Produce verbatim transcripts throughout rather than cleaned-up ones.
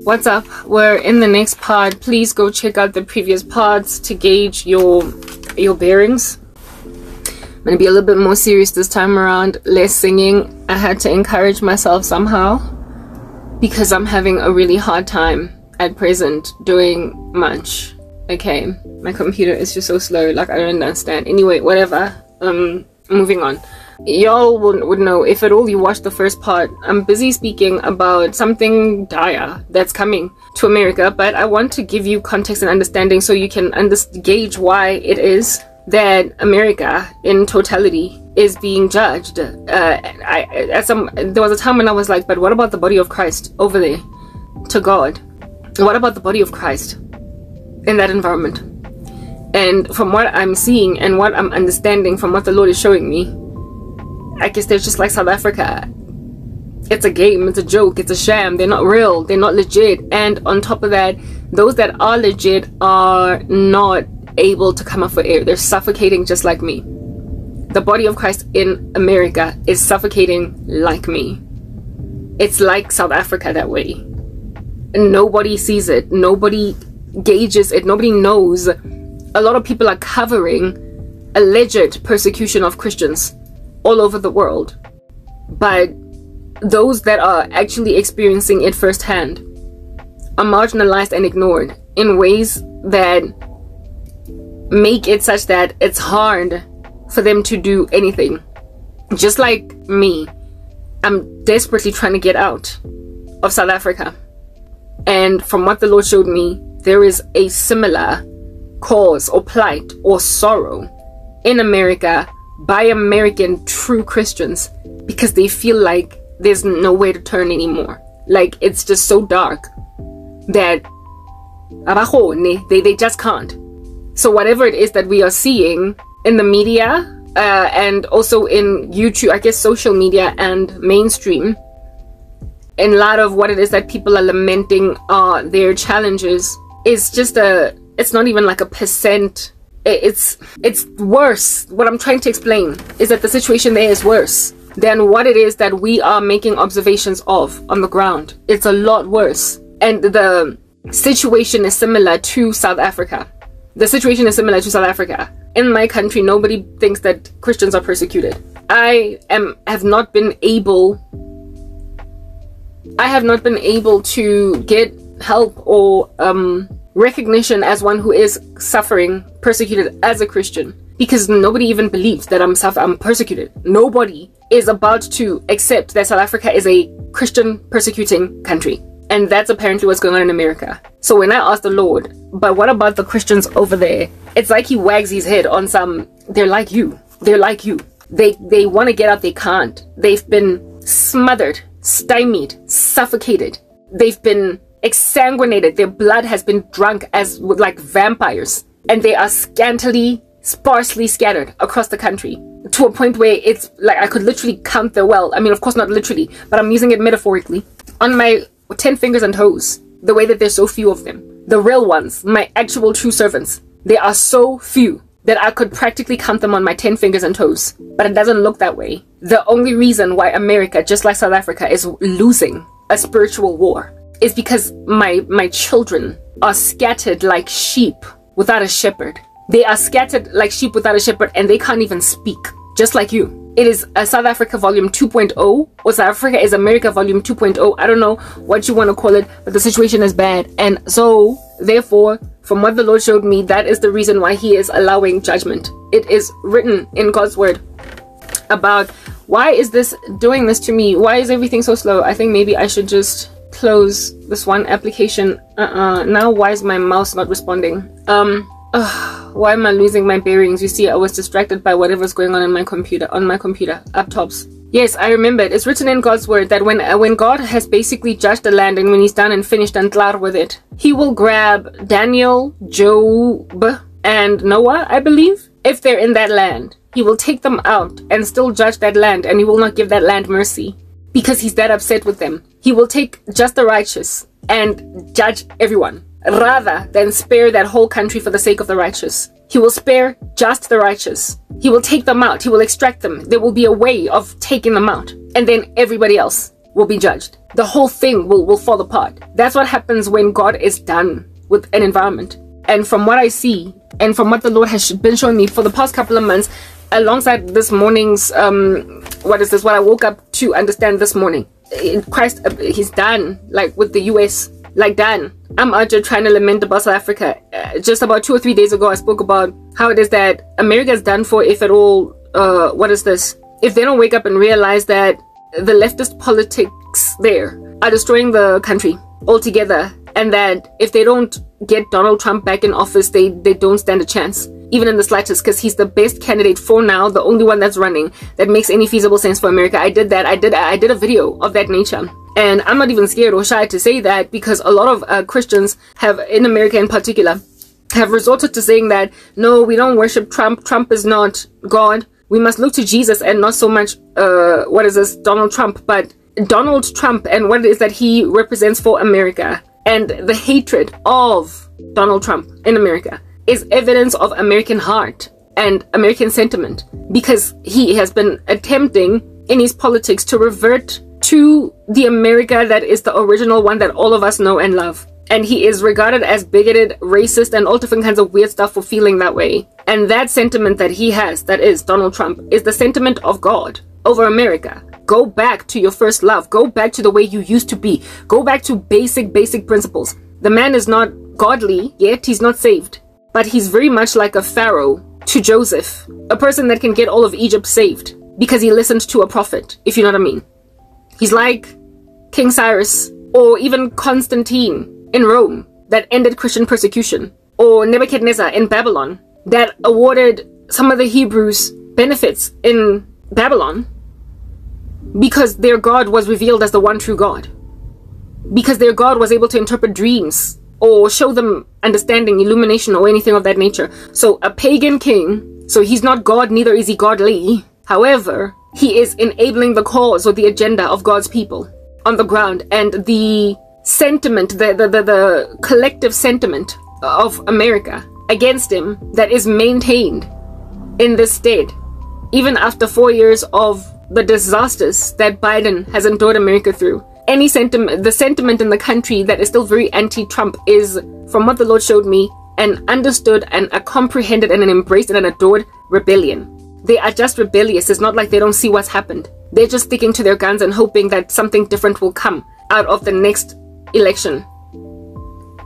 What's up? We're in the next pod. Please go check out the previous pods to gauge your your bearings. I'm gonna be a little bit more serious this time around, less singing. I had to encourage myself somehow because I'm having a really hard time at present doing much. Okay, my computer is just so slow, like I don't understand. Anyway, whatever, um moving on. Y'all would, would know, if at all you watched the first part, I'm busy speaking about something dire that's coming to America, but I want to give you context and understanding so you can under gauge why it is that America in totality is being judged. Uh, I, at some, there was a time when I was like, but what about the body of Christ over there to God? What about the body of Christ in that environment? And from what I'm seeing and what I'm understanding from what the Lord is showing me, I guess they're just like South Africa. It's a game, it's a joke, it's a sham. They're not real, they're not legit. And on top of that, those that are legit are not able to come up for air. They're suffocating just like me. The body of Christ in America is suffocating like me. It's like South Africa that way. And nobody sees it, nobody gauges it, nobody knows. A lot of people are covering alleged persecution of Christians all over the world, but those that are actually experiencing it firsthand are marginalized and ignored in ways that make it such that it's hard for them to do anything. Just like me, I'm desperately trying to get out of South Africa, and from what the Lord showed me, there is a similar cause or plight or sorrow in America by American true Christians, because they feel like there's nowhere to turn anymore. Like, it's just so dark that they, they just can't. So whatever it is that we are seeing in the media uh, and also in YouTube, I guess social media and mainstream, in light of what it is that people are lamenting are their challenges, is just a, it's not even like a percent. It's it's worse. What I'm trying to explain is that the situation there is worse than what it is that we are making observations of on the ground. It's a lot worse. And the situation is similar to South Africa. The situation is similar to South Africa. In my country, nobody thinks that Christians are persecuted. I am have not been able, I have not been able to get help or um recognition as one who is suffering, persecuted as a Christian, because nobody even believes that I'm suffer I'm persecuted. Nobody is about to accept that South Africa is a Christian persecuting country, and that's apparently what's going on in America. So when I asked the Lord, but what about the Christians over there? It's like he wags his head on some, they're like you, they're like you. They they want to get out, they can't. They've been smothered, stymied, suffocated. They've been exsanguinated, their blood has been drunk as like vampires, and they are scantily, sparsely scattered across the country to a point where it's like I could literally count the well. I mean, of course not literally, but I'm using it metaphorically on my ten fingers and toes, the way that there's so few of them. The real ones, my actual true servants, they are so few that I could practically count them on my ten fingers and toes, but it doesn't look that way. The only reason why America, just like South Africa, is losing a spiritual war is because my my children are scattered like sheep without a shepherd. They are scattered like sheep without a shepherd, and they can't even speak, just like you. It is a South Africa volume two point oh, or South Africa is America volume two point oh. I don't know what you want to call it, but the situation is bad. And so therefore, from what the Lord showed me, that is the reason why he is allowing judgment. It is written in God's word about, why is this doing this to me? Why is everything so slow? I think maybe I should just close this one application. Uh-uh. Now why is my mouse not responding? Um ugh, why am I losing my bearings? You see, I was distracted by whatever's going on in my computer on my computer up tops. Yes, I remembered. It's written in God's word that when uh, when God has basically judged the land, and when he's done and finished and klar with it, he will grab Daniel, Job, and Noah, I believe, if they're in that land. He will take them out and still judge that land, and he will not give that land mercy, because he's that upset with them. He will take just the righteous and judge everyone, rather than spare that whole country for the sake of the righteous. He will spare just the righteous. He will take them out. He will extract them. There will be a way of taking them out, and then everybody else. will be judged. The whole thing will, will fall apart. That's what happens when God is done with an environment. And from what I see, and from what the Lord has been showing me for the past couple of months, alongside this morning's, um, what is this, what I woke up to understand this morning. Christ, he's done, like with the U S, like done. I'm out here trying to lament about South Africa. Uh, just about two or three days ago, I spoke about how it is that America is done for, if at all, uh, what is this? If they don't wake up and realize that the leftist politics there are destroying the country altogether, and that if they don't get Donald Trump back in office, they, they don't stand a chance, even in the slightest, because he's the best candidate for now, the only one that's running that makes any feasible sense for America. I did that. I did I did a video of that nature. And I'm not even scared or shy to say that, because a lot of uh, Christians have, in America in particular, have resorted to saying that, no, we don't worship Trump. Trump is not God. We must look to Jesus and not so much, uh, what is this, Donald Trump, but Donald Trump and what it is that he represents for America. And the hatred of Donald Trump in America is evidence of American heart and American sentiment, because he has been attempting in his politics to revert to the America that is the original one that all of us know and love. And he is regarded as bigoted, racist, and all different kinds of weird stuff for feeling that way. And that sentiment that he has, that is Donald Trump, is the sentiment of God over America. Go back to your first love. Go back to the way you used to be. Go back to basic, basic principles. The man is not godly yet. He's not saved. But he's very much like a Pharaoh to Joseph, a person that can get all of Egypt saved because he listened to a prophet, if you know what I mean. He's like King Cyrus, or even Constantine in Rome that ended Christian persecution, or Nebuchadnezzar in Babylon that awarded some of the Hebrews benefits in Babylon because their God was revealed as the one true God, because their God was able to interpret dreams or show them understanding, illumination, or anything of that nature. So a pagan king, so he's not God, neither is he godly. However, he is enabling the cause or the agenda of God's people on the ground. And the sentiment, the, the, the, the collective sentiment of America against him that is maintained in this state, even after four years of the disasters that Biden has endured America through. Any sentiment, the sentiment in the country that is still very anti-Trump is, from what the Lord showed me, an understood and a comprehended and an embraced and an adored rebellion. They are just rebellious. It's not like they don't see what's happened. They're just sticking to their guns and hoping that something different will come out of the next election.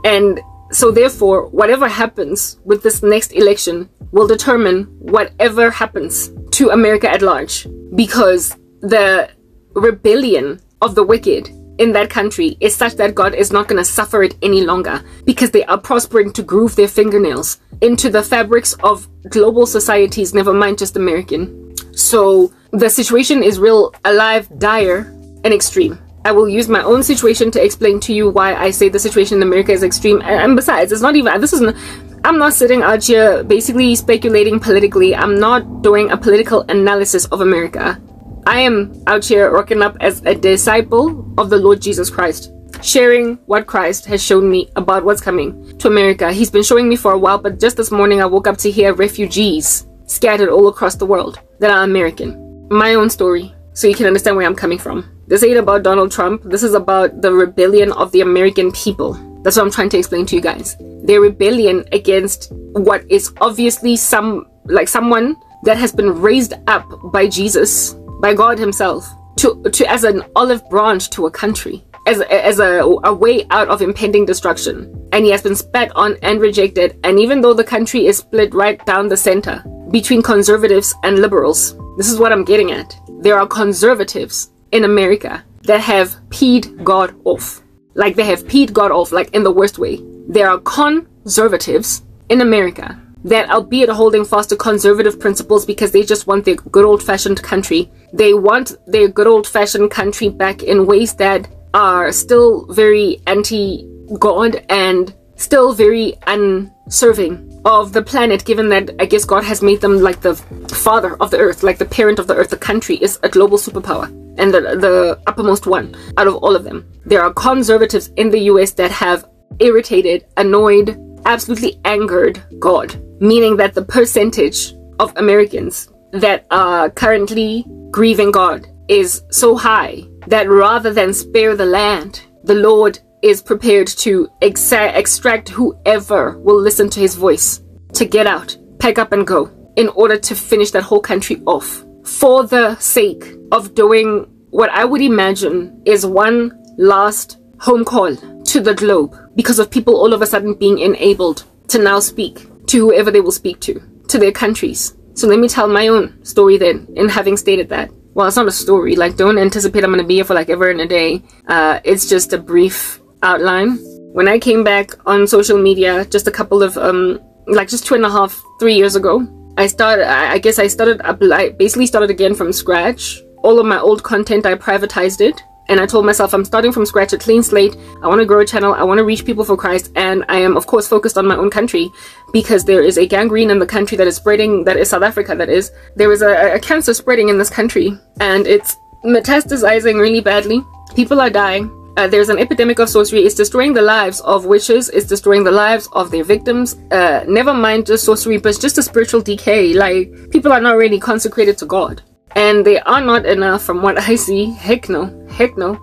And so therefore, whatever happens with this next election will determine whatever happens to America at large, because the rebellion of the wicked in that country is such that God is not going to suffer it any longer, because they are prospering to groove their fingernails into the fabrics of global societies, never mind just American. So the situation is real, alive, dire, and extreme. I will use my own situation to explain to you why I say the situation in America is extreme. And besides, it's not even, this isn't, I'm not sitting out here basically speculating politically. I'm not doing a political analysis of America. I am out here rocking up as a disciple of the Lord Jesus Christ, sharing what Christ has shown me about what's coming to America. He's been showing me for a while, but just this morning I woke up to hear refugees scattered all across the world that are American. My own story, so you can understand where I'm coming from. This ain't about Donald Trump. This is about the rebellion of the American people. That's what I'm trying to explain to you guys. Their rebellion against what is obviously some, like someone that has been raised up by Jesus, by God himself, to, to as an olive branch to a country, as, as a, a way out of impending destruction. And he has been spat on and rejected. And even though the country is split right down the center between conservatives and liberals, this is what I'm getting at. There are conservatives in America that have peed God off. Like they have peed God off, like in the worst way. There are conservatives in America that, albeit holding fast to conservative principles because they just want their good old-fashioned country, they want their good old-fashioned country back in ways that are still very anti-God and still very unserving of the planet, given that I guess God has made them like the father of the earth, like the parent of the earth. The country is a global superpower and the, the uppermost one out of all of them. There are conservatives in the U S that have irritated, annoyed, absolutely angered God, meaning that the percentage of Americans that are currently grieving God is so high that rather than spare the land, the Lord is prepared to exa- extract whoever will listen to his voice to get out, pack up and go, in order to finish that whole country off, for the sake of doing what I would imagine is one last home call to the globe, because of people all of a sudden being enabled to now speak to whoever they will speak to, to their countries. So let me tell my own story then, in having stated that. Well, it's not a story, like don't anticipate I'm going to be here for like ever and a day. Uh, it's just a brief outline. When I came back on social media just a couple of, um, like just two and a half, three years ago, I started, I guess I started, I basically started again from scratch. All of my old content, I privatized it. And I told myself I'm starting from scratch, a clean slate. I want to grow a channel. I want to reach people for Christ. And I am, of course, focused on my own country, because there is a gangrene in the country that is spreading, that is South Africa, that is. There is a, a cancer spreading in this country, and it's metastasizing really badly. People are dying. Uh, there's an epidemic of sorcery. It's destroying the lives of witches. It's destroying the lives of their victims. Uh, never mind just sorcery, but just a spiritual decay. Like, people are not really consecrated to God. And they are not enough from what I see. Heck no. Heck no.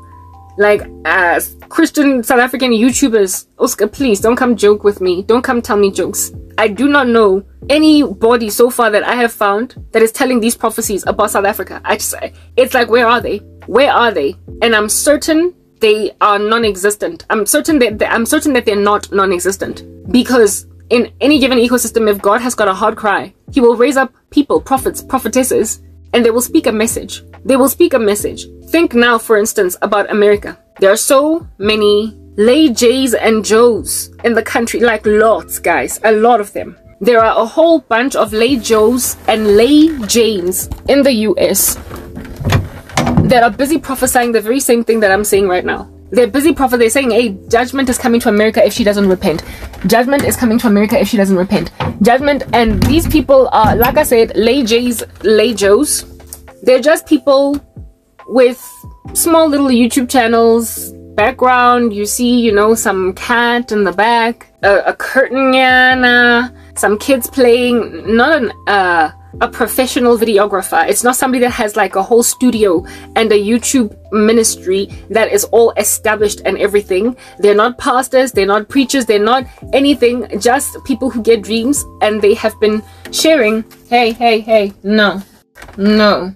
Like, uh, Christian South African YouTubers, Oscar, please don't come joke with me. Don't come tell me jokes. I do not know anybody so far that I have found that is telling these prophecies about South Africa. I just, it's like, where are they? Where are they? And I'm certain they are non-existent. I'm certain that, I'm certain that they're not non-existent. Because in any given ecosystem, if God has got a hard cry, he will raise up people, prophets, prophetesses, and they will speak a message. They will speak a message. Think now, for instance, about America. There are so many lay Jays and Joes in the country, like lots, guys, a lot of them. There are a whole bunch of lay Joes and lay Janes in the U S that are busy prophesying the very same thing that I'm saying right now. They're busy prophet. They're saying, hey, judgment is coming to America if she doesn't repent. Judgment is coming to America if she doesn't repent. Judgment. And these people are, like I said, lay Jays, lay Joes. They're just people with small little YouTube channels, background. You see, you know, some cat in the back, a, a curtain, yana, some kids playing, not an, uh, a professional videographer. It's not somebody that has like a whole studio and a YouTube ministry that is all established and everything. They're not pastors, they're not preachers, they're not anything, just people who get dreams, and they have been sharing, hey, hey, hey, no, no.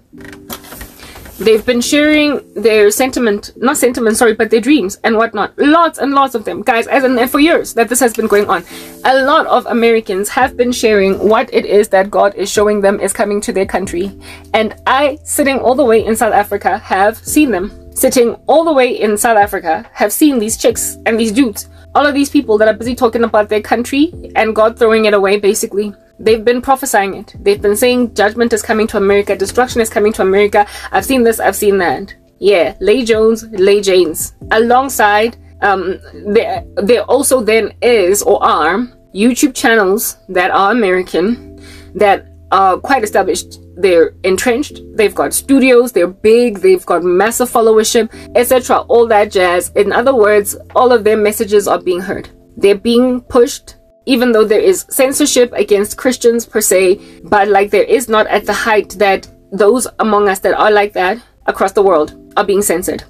They've been sharing their sentiment, not sentiment, sorry, but their dreams and whatnot. Lots and lots of them, guys, as in for years that this has been going on. A lot of Americans have been sharing what it is that God is showing them is coming to their country. And I, sitting all the way in South Africa, have seen them. Sitting all the way in South Africa, have seen these chicks and these dudes. All of these people that are busy talking about their country and God throwing it away, basically. They've been prophesying it. They've been saying judgment is coming to America. Destruction is coming to America. I've seen this. I've seen that. Yeah. Lay Jones, lay Janes. Alongside, um, there, there also then is or are YouTube channels that are American, that are quite established. They're entrenched. They've got studios. They're big. They've got massive followership, et cetera. All that jazz. In other words, all of their messages are being heard. They're being pushed. Even though there is censorship against Christians per se, but like there is not at the height that those among us that are like that across the world are being censored.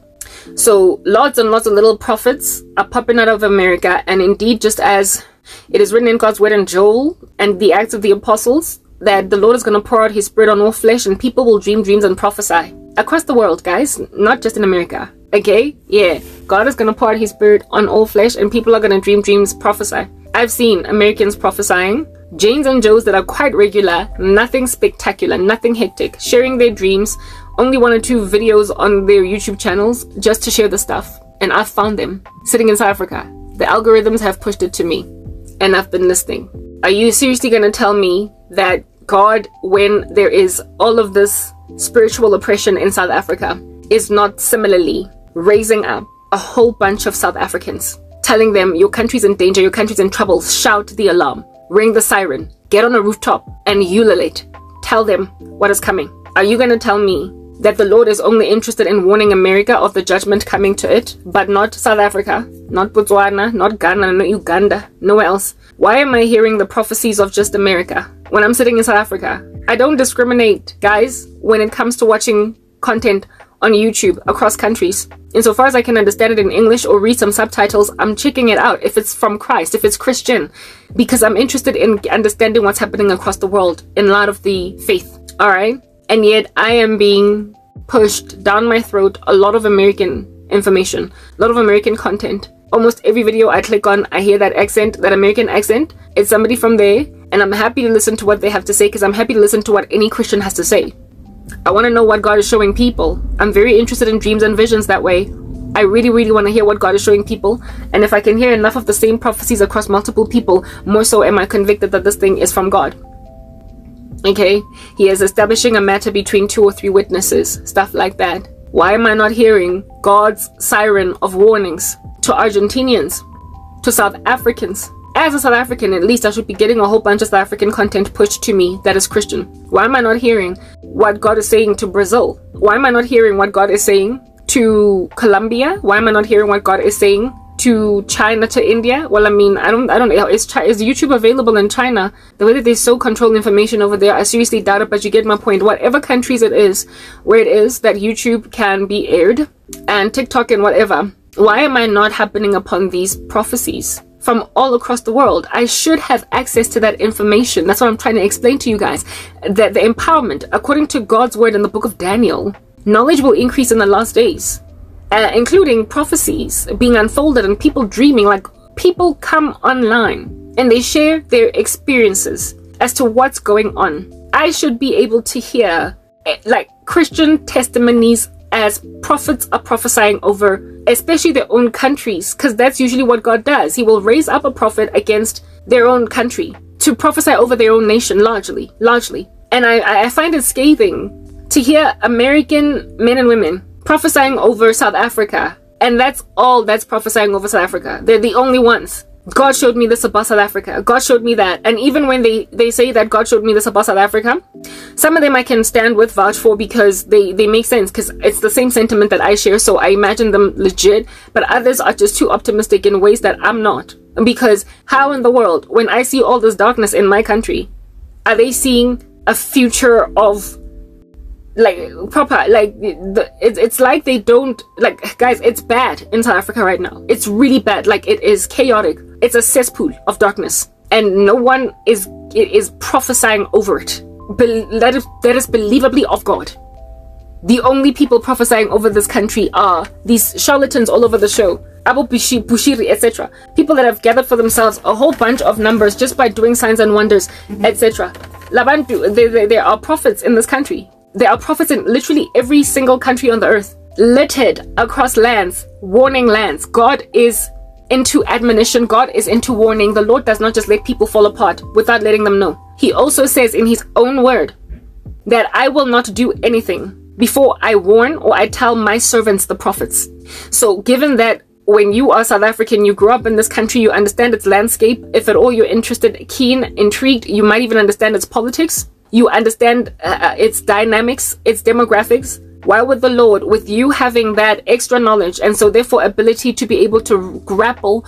So lots and lots of little prophets are popping out of America. And indeed, just as it is written in God's word in Joel and the Acts of the Apostles, that the Lord is going to pour out his spirit on all flesh, and people will dream dreams and prophesy across the world, guys, not just in America. Okay, yeah, God is going to pour out his spirit on all flesh, and people are going to dream dreams, prophesy. I've seen Americans prophesying, Janes and Joes that are quite regular, nothing spectacular, nothing hectic, sharing their dreams, only one or two videos on their YouTube channels just to share the stuff. And I've found them sitting in South Africa. The algorithms have pushed it to me, and I've been listening. Are you seriously going to tell me that God, when there is all of this spiritual oppression in South Africa, is not similarly raising up a whole bunch of South Africans? Telling them your country's in danger, your country's in trouble, shout the alarm, ring the siren, get on a rooftop and ululate. Tell them what is coming. Are you going to tell me that the Lord is only interested in warning America of the judgment coming to it, but not South Africa, not Botswana, not Ghana, not Uganda, nowhere else? Why am I hearing the prophecies of just America when I'm sitting in South Africa? I don't discriminate, guys, when it comes to watching content on YouTube across countries. Insofar as I can understand it in English or read some subtitles, I'm checking it out if it's from Christ, if it's Christian, because I'm interested in understanding what's happening across the world in light of the faith. All right. And yet I am being pushed down my throat a lot of American information, a lot of American content. Almost every video I click on, I hear that accent, that American accent. It's somebody from there. And I'm happy to listen to what they have to say, because I'm happy to listen to what any Christian has to say. I want to know what God is showing people. I'm very interested in dreams and visions that way. I really, really want to hear what God is showing people. And if I can hear enough of the same prophecies across multiple people, more so am I convicted that this thing is from God. Okay? He is establishing a matter between two or three witnesses. Stuff like that. Why am I not hearing God's siren of warnings to Argentinians, to South Africans? As a South African, at least I should be getting a whole bunch of South African content pushed to me that is Christian. Why am I not hearing what God is saying to Brazil? Why am I not hearing what God is saying to Colombia? Why am I not hearing what God is saying to China, to India? Well, I mean, I don't, I don't know. Is, is YouTube available in China? The way that they so control information over there, I seriously doubt it, but you get my point. Whatever countries it is, where it is that YouTube can be aired, and TikTok and whatever, why am I not happening upon these prophecies from all across the world? I should have access to that information. That's what I'm trying to explain to you guys. That the empowerment, according to God's word in the book of Daniel, knowledge will increase in the last days, uh, including prophecies being unfolded and people dreaming. Like, people come online and they share their experiences as to what's going on. I should be able to hear like Christian testimonies as prophets are prophesying over, especially their own countries, because that's usually what God does. He will raise up a prophet against their own country to prophesy over their own nation, largely, largely. And I, I find it scathing to hear American men and women prophesying over South Africa, and that's all that's prophesying over South Africa. They're the only ones. God showed me this about South Africa. God showed me that. And even when they, they say that God showed me this about South Africa, some of them I can stand with, vouch for, because they, they make sense, because it's the same sentiment that I share. So I imagine them legit. But others are just too optimistic in ways that I'm not. Because how in the world, when I see all this darkness in my country, are they seeing a future of like proper, like the, it, it's like they don't, like, guys, it's bad in South Africa right now. It's really bad. Like, it is chaotic. It's a cesspool of darkness, and no one is is prophesying over it. Be that, is, that is believably of God. The only people prophesying over this country are these charlatans all over the show, Abu Bushiri, et cetera. People that have gathered for themselves a whole bunch of numbers just by doing signs and wonders, et cetera. Labantu, they, they, there are prophets in this country. There are prophets in literally every single country on the earth, littered across lands, warning lands. God is into admonition. God is into warning. The Lord does not just let people fall apart without letting them know. He also says in his own word that I will not do anything before I warn or I tell my servants, the prophets. So given that when you are South African, you grew up in this country, you understand its landscape. If at all you're interested, keen, intrigued, you might even understand its politics. You understand uh, its dynamics, its demographics. Why would the Lord, with you having that extra knowledge and so therefore ability to be able to grapple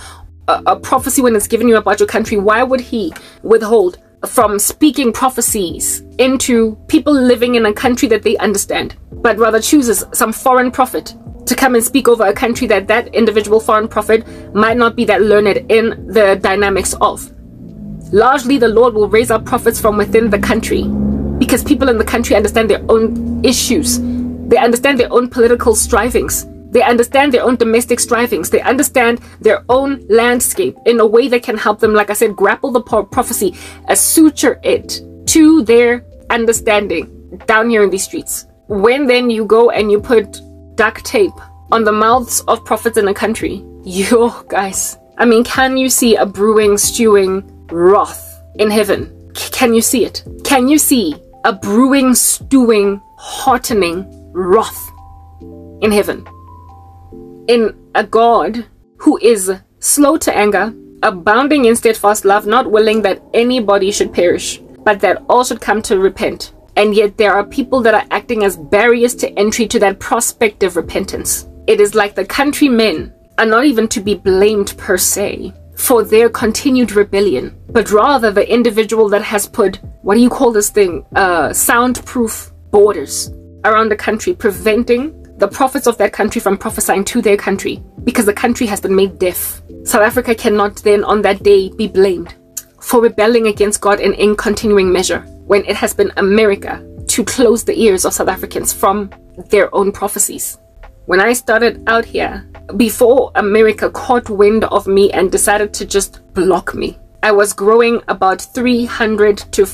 a, a prophecy when it's given you about your country, why would he withhold from speaking prophecies into people living in a country that they understand, but rather chooses some foreign prophet to come and speak over a country that that individual foreign prophet might not be that learned in the dynamics of? Largely, the Lord will raise up prophets from within the country, because people in the country understand their own issues. They understand their own political strivings. They understand their own domestic strivings. They understand their own landscape in a way that can help them, like I said, grapple the prophecy, uh, suture it to their understanding down here in these streets. When then you go and you put duct tape on the mouths of prophets in a country, yo, guys, I mean, can you see a brewing, stewing wrath in heaven? C can you see it? Can you see a brewing, stewing, heartening wrath in heaven, in a God who is slow to anger, abounding in steadfast love, not willing that anybody should perish, but that all should come to repent? And yet there are people that are acting as barriers to entry to that prospective repentance. It is like the countrymen are not even to be blamed per se for their continued rebellion, but rather the individual that has put, what do you call this thing, uh soundproof borders around the country, preventing the prophets of that country from prophesying to their country, because the country has been made deaf. South Africa cannot then on that day be blamed for rebelling against God and in continuing measure, when it has been America to close the ears of South Africans from their own prophecies. When I started out here, before America caught wind of me and decided to just block me, I was growing about three hundred to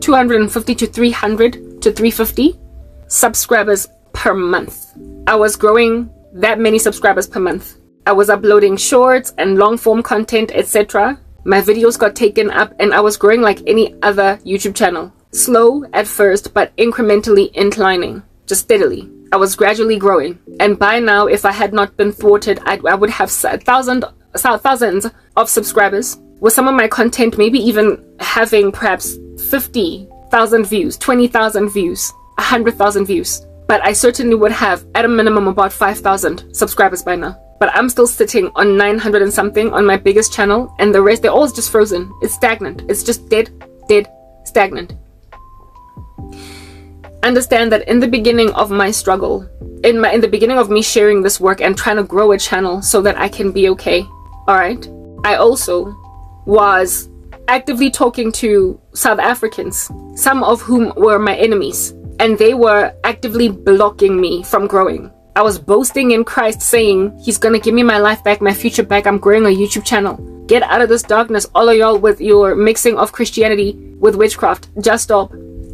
two hundred fifty to three hundred to three fifty subscribers per month. I was growing that many subscribers per month. I was uploading shorts and long form content, et cetera. My videos got taken up and I was growing like any other YouTube channel. Slow at first, but incrementally inclining, just steadily. I was gradually growing, and by now, if I had not been thwarted, I, I would have thousands, thousands of subscribers, with some of my content maybe even having perhaps fifty thousand views, twenty thousand views, one hundred thousand views. But I certainly would have at a minimum about five thousand subscribers by now. But I'm still sitting on nine hundred and something on my biggest channel, and the rest, they're all just frozen. It's stagnant. It's just dead, dead, stagnant. Understand that in the beginning of my struggle, in my in the beginning of me sharing this work and trying to grow a channel so that I can be okay, all right, I also was actively talking to South Africans, some of whom were my enemies, and they were actively blocking me from growing. I was boasting in Christ, saying he's gonna give me my life back, my future back. I'm growing a YouTube channel. Get out of this darkness, all of y'all, with your mixing of Christianity with witchcraft. Just stop.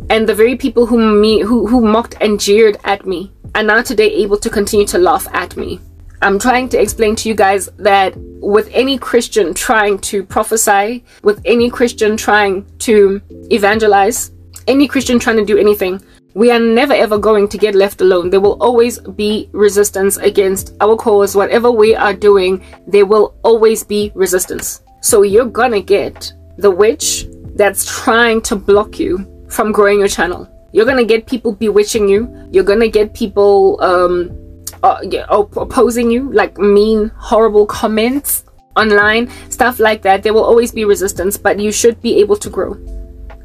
And the very people who me who, who mocked and jeered at me are now today able to continue to laugh at me. I'm trying to explain to you guys that with any Christian trying to prophesy, with any Christian trying to evangelize, any Christian trying to do anything, we are never ever going to get left alone. There will always be resistance against our cause. Whatever we are doing, there will always be resistance. So you're gonna get the witch that's trying to block you from growing your channel. You're gonna get people bewitching you. You're gonna get people um uh, op opposing you, like mean, horrible comments online, stuff like that. There will always be resistance, but you should be able to grow,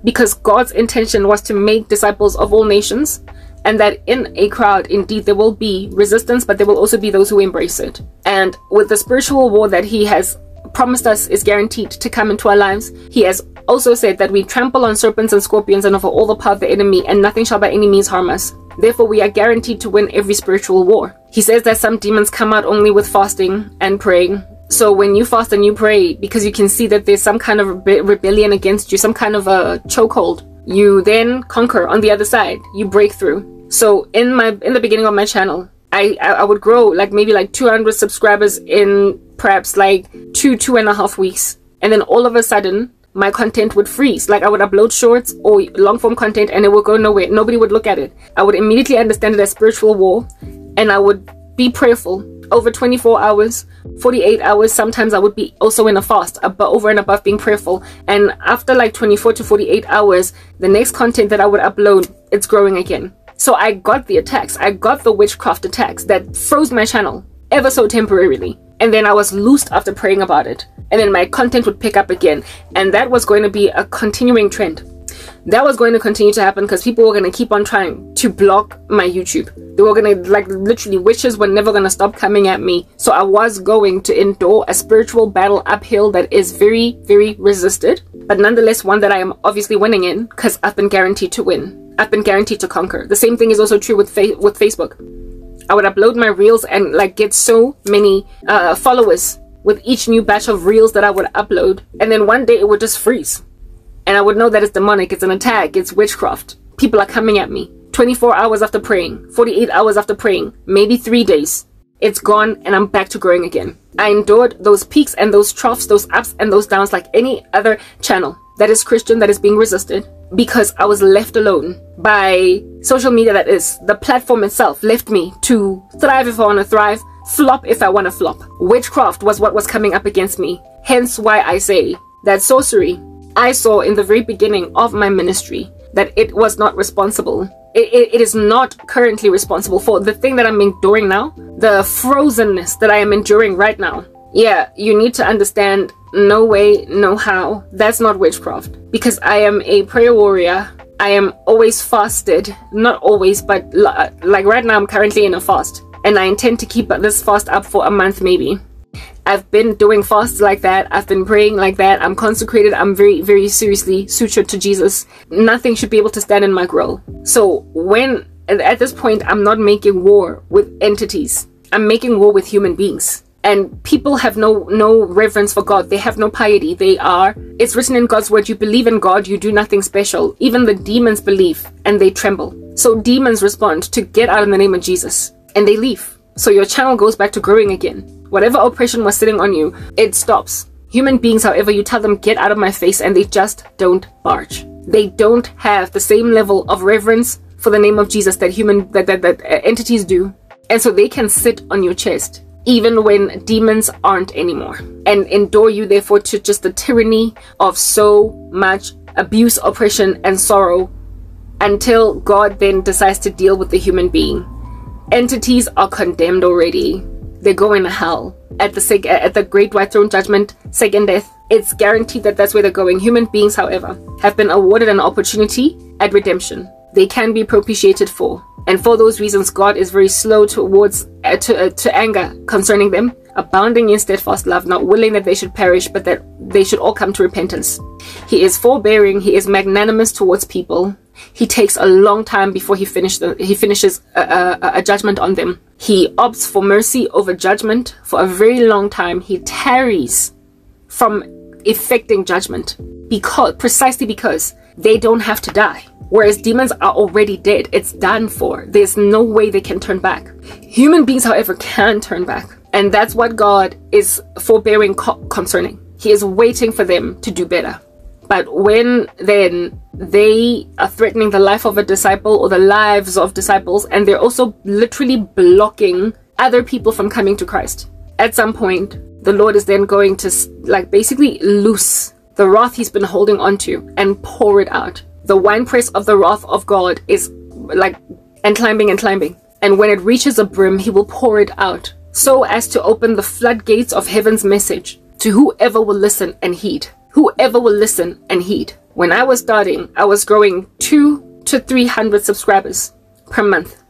because God's intention was to make disciples of all nations, and that in a crowd indeed there will be resistance, but there will also be those who embrace it. And with the spiritual war that he has promised us is guaranteed to come into our lives, he has also said that we trample on serpents and scorpions and over all the power of the enemy, and nothing shall by any means harm us. Therefore we are guaranteed to win every spiritual war. He says that some demons come out only with fasting and praying. So when you fast and you pray, because you can see that there's some kind of rebe rebellion against you, some kind of a chokehold, you then conquer on the other side, you break through. So in my in the beginning of my channel, I, I would grow like maybe like two hundred subscribers in perhaps like two, two and a half weeks. And then all of a sudden, my content would freeze. Like I would upload shorts or long form content and it would go nowhere. Nobody would look at it. I would immediately understand it as spiritual war, and I would be prayerful over twenty-four hours, forty-eight hours. Sometimes I would be also in a fast, but over and above being prayerful. And after like twenty-four to forty-eight hours, the next content that I would upload, it's growing again. So I got the attacks. I got the witchcraft attacks that froze my channel ever so temporarily. And then I was loosed after praying about it. And then my content would pick up again. And that was going to be a continuing trend. That was going to continue to happen, because people were going to keep on trying to block my YouTube. They were going to, like, literally witches were never going to stop coming at me. So I was going to endure a spiritual battle uphill that is very, very resisted. But nonetheless, one that I am obviously winning in, because I've been guaranteed to win. I've been guaranteed to conquer. The same thing is also true with, fa with Facebook. I would upload my reels and like get so many uh, followers with each new batch of reels that I would upload, and then one day it would just freeze, and I would know that it's demonic, it's an attack, it's witchcraft. People are coming at me. Twenty-four hours after praying, forty-eight hours after praying, maybe three days, it's gone, and I'm back to growing again. I endured those peaks and those troughs, those ups and those downs, like any other channel that is Christian that is being resisted, because I was left alone by social media. That is, the platform itself left me to thrive if I want to thrive, flop if I want to flop. Witchcraft was what was coming up against me. Hence why I say that sorcery, I saw in the very beginning of my ministry that it was not responsible. It, it, it is not currently responsible for the thing that I'm enduring now, the frozenness that I am enduring right now. Yeah, you need to understand, no way, no how. That's not witchcraft, because I am a prayer warrior. I am always fasted, not always, but like right now I'm currently in a fast, and I intend to keep this fast up for a month maybe. I've been doing fasts like that, I've been praying like that, I'm consecrated, I'm very, very seriously sutured to Jesus. Nothing should be able to stand in my grill. So when, at this point, I'm not making war with entities, I'm making war with human beings. And people have no no reverence for God. They have no piety. They are, it's written in God's word, you believe in God, you do nothing special. Even the demons believe and they tremble. So demons respond to get out in the name of Jesus and they leave. So your channel goes back to growing again. Whatever oppression was sitting on you, it stops. Human beings, however, you tell them, get out of my face, and they just don't barge. They don't have the same level of reverence for the name of Jesus that human that, that, that entities do. And so they can sit on your chest, even when demons aren't anymore, and endure you therefore to just the tyranny of so much abuse, oppression, and sorrow until God then decides to deal with the human being. Entities are condemned already. They go in hell at the at the great white throne judgment, second death. It's guaranteed that that's where they're going. Human beings, however, have been awarded an opportunity at redemption. They can be propitiated for. And for those reasons, God is very slow towards uh, to, uh, to anger concerning them, abounding in steadfast love, not willing that they should perish, but that they should all come to repentance. He is forbearing. He is magnanimous towards people. He takes a long time before he, finish the, he finishes a, a, a judgment on them. He opts for mercy over judgment for a very long time. He tarries from effecting judgment because precisely because they don't have to die. Whereas demons are already dead. It's done for. There's no way they can turn back. Human beings, however, can turn back. And that's what God is forbearing co concerning. He is waiting for them to do better. But when then they are threatening the life of a disciple or the lives of disciples, and they're also literally blocking other people from coming to Christ. At some point, the Lord is then going to like basically loose the wrath he's been holding onto and pour it out. The winepress of the wrath of God is like and climbing and climbing, and when it reaches a brim, he will pour it out so as to open the floodgates of heaven's message to whoever will listen and heed. Whoever will listen and heed. When I was starting, I was growing two to three hundred subscribers per month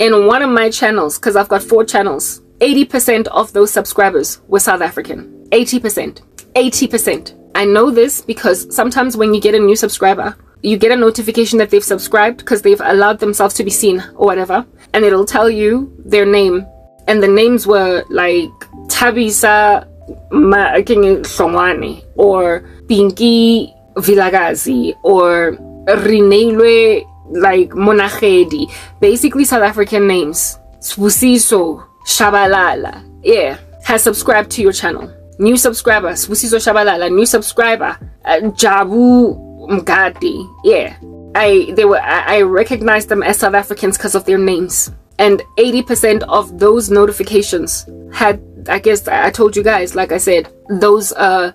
in one of my channels, because I've got four channels. eighty percent of those subscribers were South African. eighty percent eighty percent. I know this because sometimes when you get a new subscriber, you get a notification that they've subscribed because they've allowed themselves to be seen or whatever, and it'll tell you their name, and the names were like Tabisa Making Somani or Pinky Vilagazi or Rinelwe like Monagedi, basically South African names. Spusiso Shabalala, yeah, has subscribed to your channel. New subscriber, Spusiso Shabalala, new subscriber, uh, Jabu Mgadi, yeah. I, they were, I, I recognized them as South Africans because of their names. And eighty percent of those notifications had, I guess I told you guys, like I said, those uh,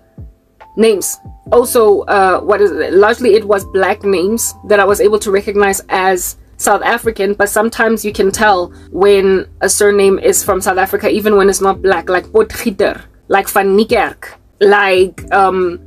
names. Also, uh, what is it? Largely it was black names that I was able to recognize as South African, but sometimes you can tell when a surname is from South Africa, even when it's not black, like Potgieter, like Van Niekerk, like um,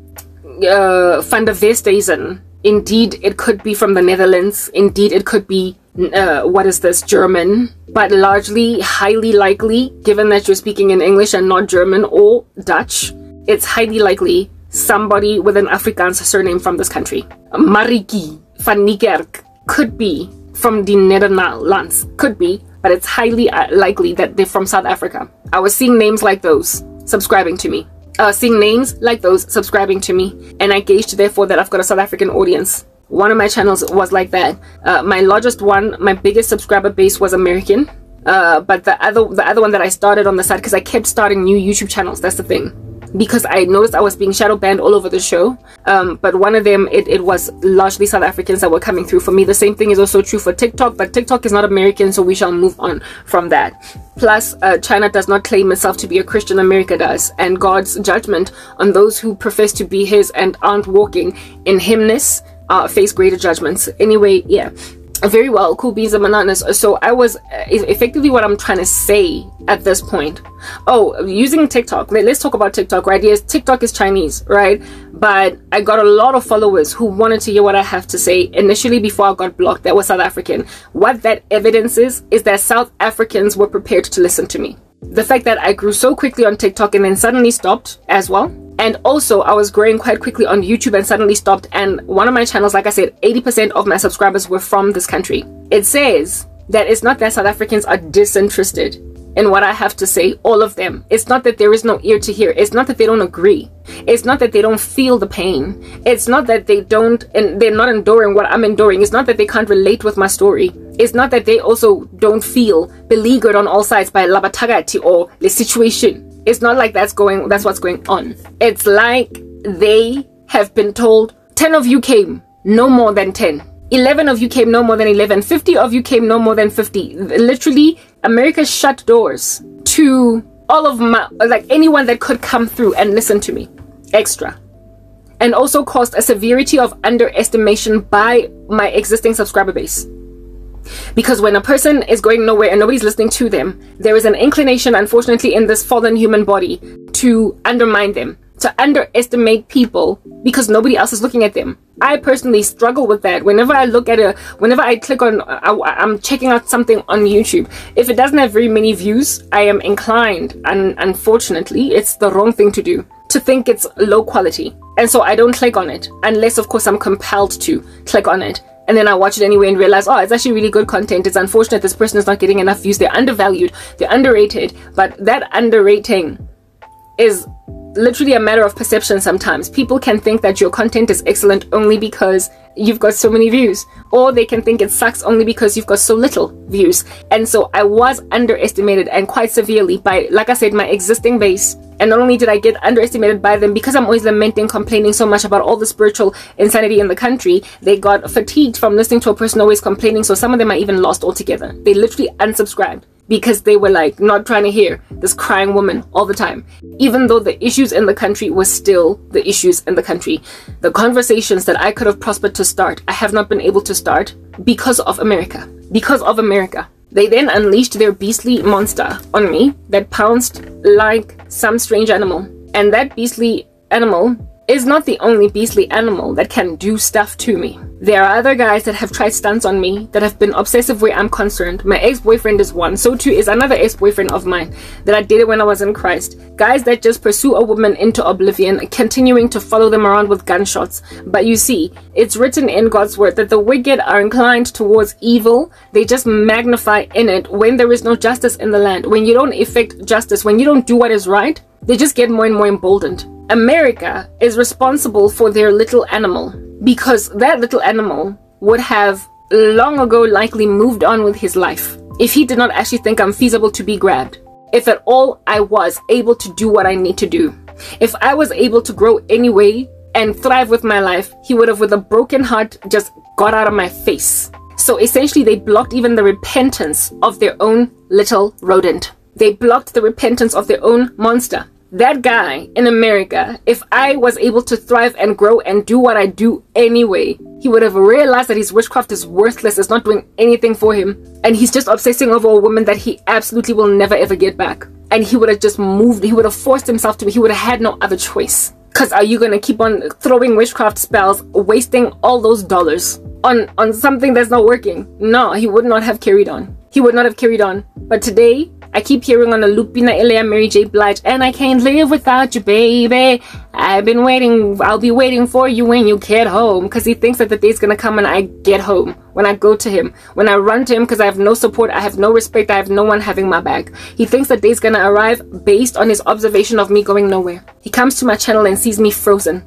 uh, Van der Westhuizen. Indeed, it could be from the Netherlands. Indeed, it could be, uh, what is this, German. But largely, highly likely, given that you're speaking in English and not German or Dutch, it's highly likely somebody with an Afrikaans surname from this country. Mariki Van Niekerk could be from the Netherlands. Could be, but it's highly likely that they're from South Africa. I was seeing names like those subscribing to me, uh, seeing names like those subscribing to me, and I gauged therefore that I've got a South African audience. One of my channels was like that. Uh, my largest one, my biggest subscriber base was American, uh, but the other the other one that I started on the side, because I kept starting new YouTube channels, that's the thing, because I noticed I was being shadow banned all over the show, um, but one of them, it, it was largely South Africans that were coming through for me. The same thing is also true for TikTok, but TikTok is not American, so we shall move on from that. Plus, uh, China does not claim itself to be a Christian, America does, and God's judgment on those who profess to be his and aren't walking in himness uh, face greater judgments. Anyway, yeah, very well, cool beans and bananas. So I was effectively, what I'm trying to say at this point, oh, using TikTok, let's talk about TikTok, right? Yes, TikTok is Chinese, right? But I got a lot of followers who wanted to hear what I have to say initially before I got blocked. That was South African. What that evidences is that South Africans were prepared to listen to me. The fact that I grew so quickly on TikTok and then suddenly stopped as well. And also I was growing quite quickly on YouTube and suddenly stopped. And one of my channels, like I said, eighty percent of my subscribers were from this country. It says that it's not that South Africans are disinterested in what I have to say, all of them. It's not that there is no ear to hear. It's not that they don't agree. It's not that they don't feel the pain. It's not that they don't, and they're not enduring what I'm enduring. It's not that they can't relate with my story. It's not that they also don't feel beleaguered on all sides by labatagati or the situation. It's not like that's going, that's what's going on. It's like they have been told, ten of you came, no more than ten. eleven of you came, no more than eleven. fifty of you came, no more than fifty. Literally, America shut doors to all of my, like anyone that could come through and listen to me extra. And also caused a severity of underestimation by my existing subscriber base. Because when a person is going nowhere and nobody's listening to them, there is an inclination, unfortunately, in this fallen human body to undermine them, to underestimate people because nobody else is looking at them. I personally struggle with that. Whenever I look at a, whenever I click on, I, I'm checking out something on YouTube. If it doesn't have very many views, I am inclined, and unfortunately, it's the wrong thing to do, to think it's low quality. And so I don't click on it unless, of course, I'm compelled to click on it. And then I watch it anyway and realize, oh, it's actually really good content. It's unfortunate this person is not getting enough views. They're undervalued. They're underrated. But that underrating is literally a matter of perception sometimes. People can think that your content is excellent only because you've got so many views. Or they can think it sucks only because you've got so little views. And so I was underestimated, and quite severely, by, like I said, my existing base. And not only did I get underestimated by them, because I'm always lamenting, complaining so much about all the spiritual insanity in the country, they got fatigued from listening to a person always complaining. So some of them I even lost altogether. They literally unsubscribed because they were like not trying to hear this crying woman all the time. Even though the issues in the country were still the issues in the country. The conversations that I could have prospered to start, I have not been able to start because of America. Because of America. They then unleashed their beastly monster on me that pounced like some strange animal. And that beastly animal is not the only beastly animal that can do stuff to me. There are other guys that have tried stunts on me, that have been obsessive where I'm concerned. My ex-boyfriend is one. So too is another ex-boyfriend of mine that I dated when I was in Christ. Guys that just pursue a woman into oblivion, continuing to follow them around with gunshots. But you see, it's written in God's word that the wicked are inclined towards evil. They just magnify in it when there is no justice in the land. When you don't effect justice, when you don't do what is right, they just get more and more emboldened. America is responsible for their little animal, because that little animal would have long ago likely moved on with his life if he did not actually think I'm feasible to be grabbed. If at all I was able to do what I need to do, if I was able to grow anyway and thrive with my life, he would have with a broken heart just got out of my face. So essentially they blocked even the repentance of their own little rodent. They blocked the repentance of their own monster. That guy in America, if I was able to thrive and grow and do what I do anyway, he would have realized that his witchcraft is worthless, it's not doing anything for him, and he's just obsessing over a woman that he absolutely will never ever get back. And he would have just moved, he would have forced himself to, he would have had no other choice. Because are you going to keep on throwing witchcraft spells, wasting all those dollars on, on something that's not working? No, he would not have carried on. He would not have carried on. But today, I keep hearing on a Lupina Elia Mary J. Blige, and I can't live without you, baby. I've been waiting. I'll be waiting for you when you get home. Because he thinks that the day's going to come when I get home. When I go to him. When I run to him because I have no support. I have no respect. I have no one having my back. He thinks the day's going to arrive based on his observation of me going nowhere. He comes to my channel and sees me frozen.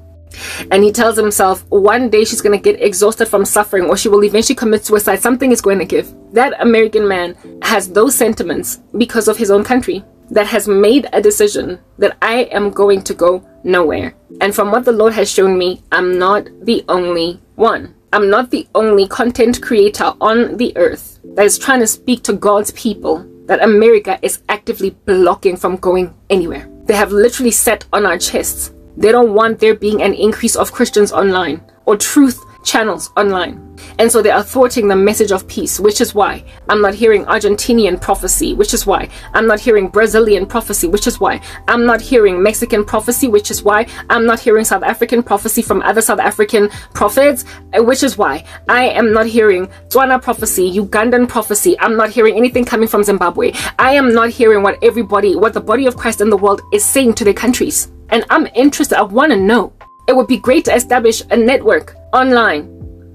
And he tells himself one day she's going to get exhausted from suffering, or she will eventually commit suicide. Something is going to give. That American man has those sentiments because of his own country that has made a decision that I am going to go nowhere. And from what the Lord has shown me, I'm not the only one. I'm not the only content creator on the earth that is trying to speak to God's people that America is actively blocking from going anywhere. They have literally sat on our chests. They don't want there being an increase of Christians online or truth channels online. And so they are thwarting the message of peace, which is why I'm not hearing Argentinian prophecy, which is why I'm not hearing Brazilian prophecy, which is why I'm not hearing Mexican prophecy, which is why I'm not hearing South African prophecy from other South African prophets, which is why I am not hearing Tswana prophecy, Ugandan prophecy. I'm not hearing anything coming from Zimbabwe. I am not hearing what everybody, what the body of Christ in the world is saying to their countries. And I'm interested, I want to know. It would be great to establish a network online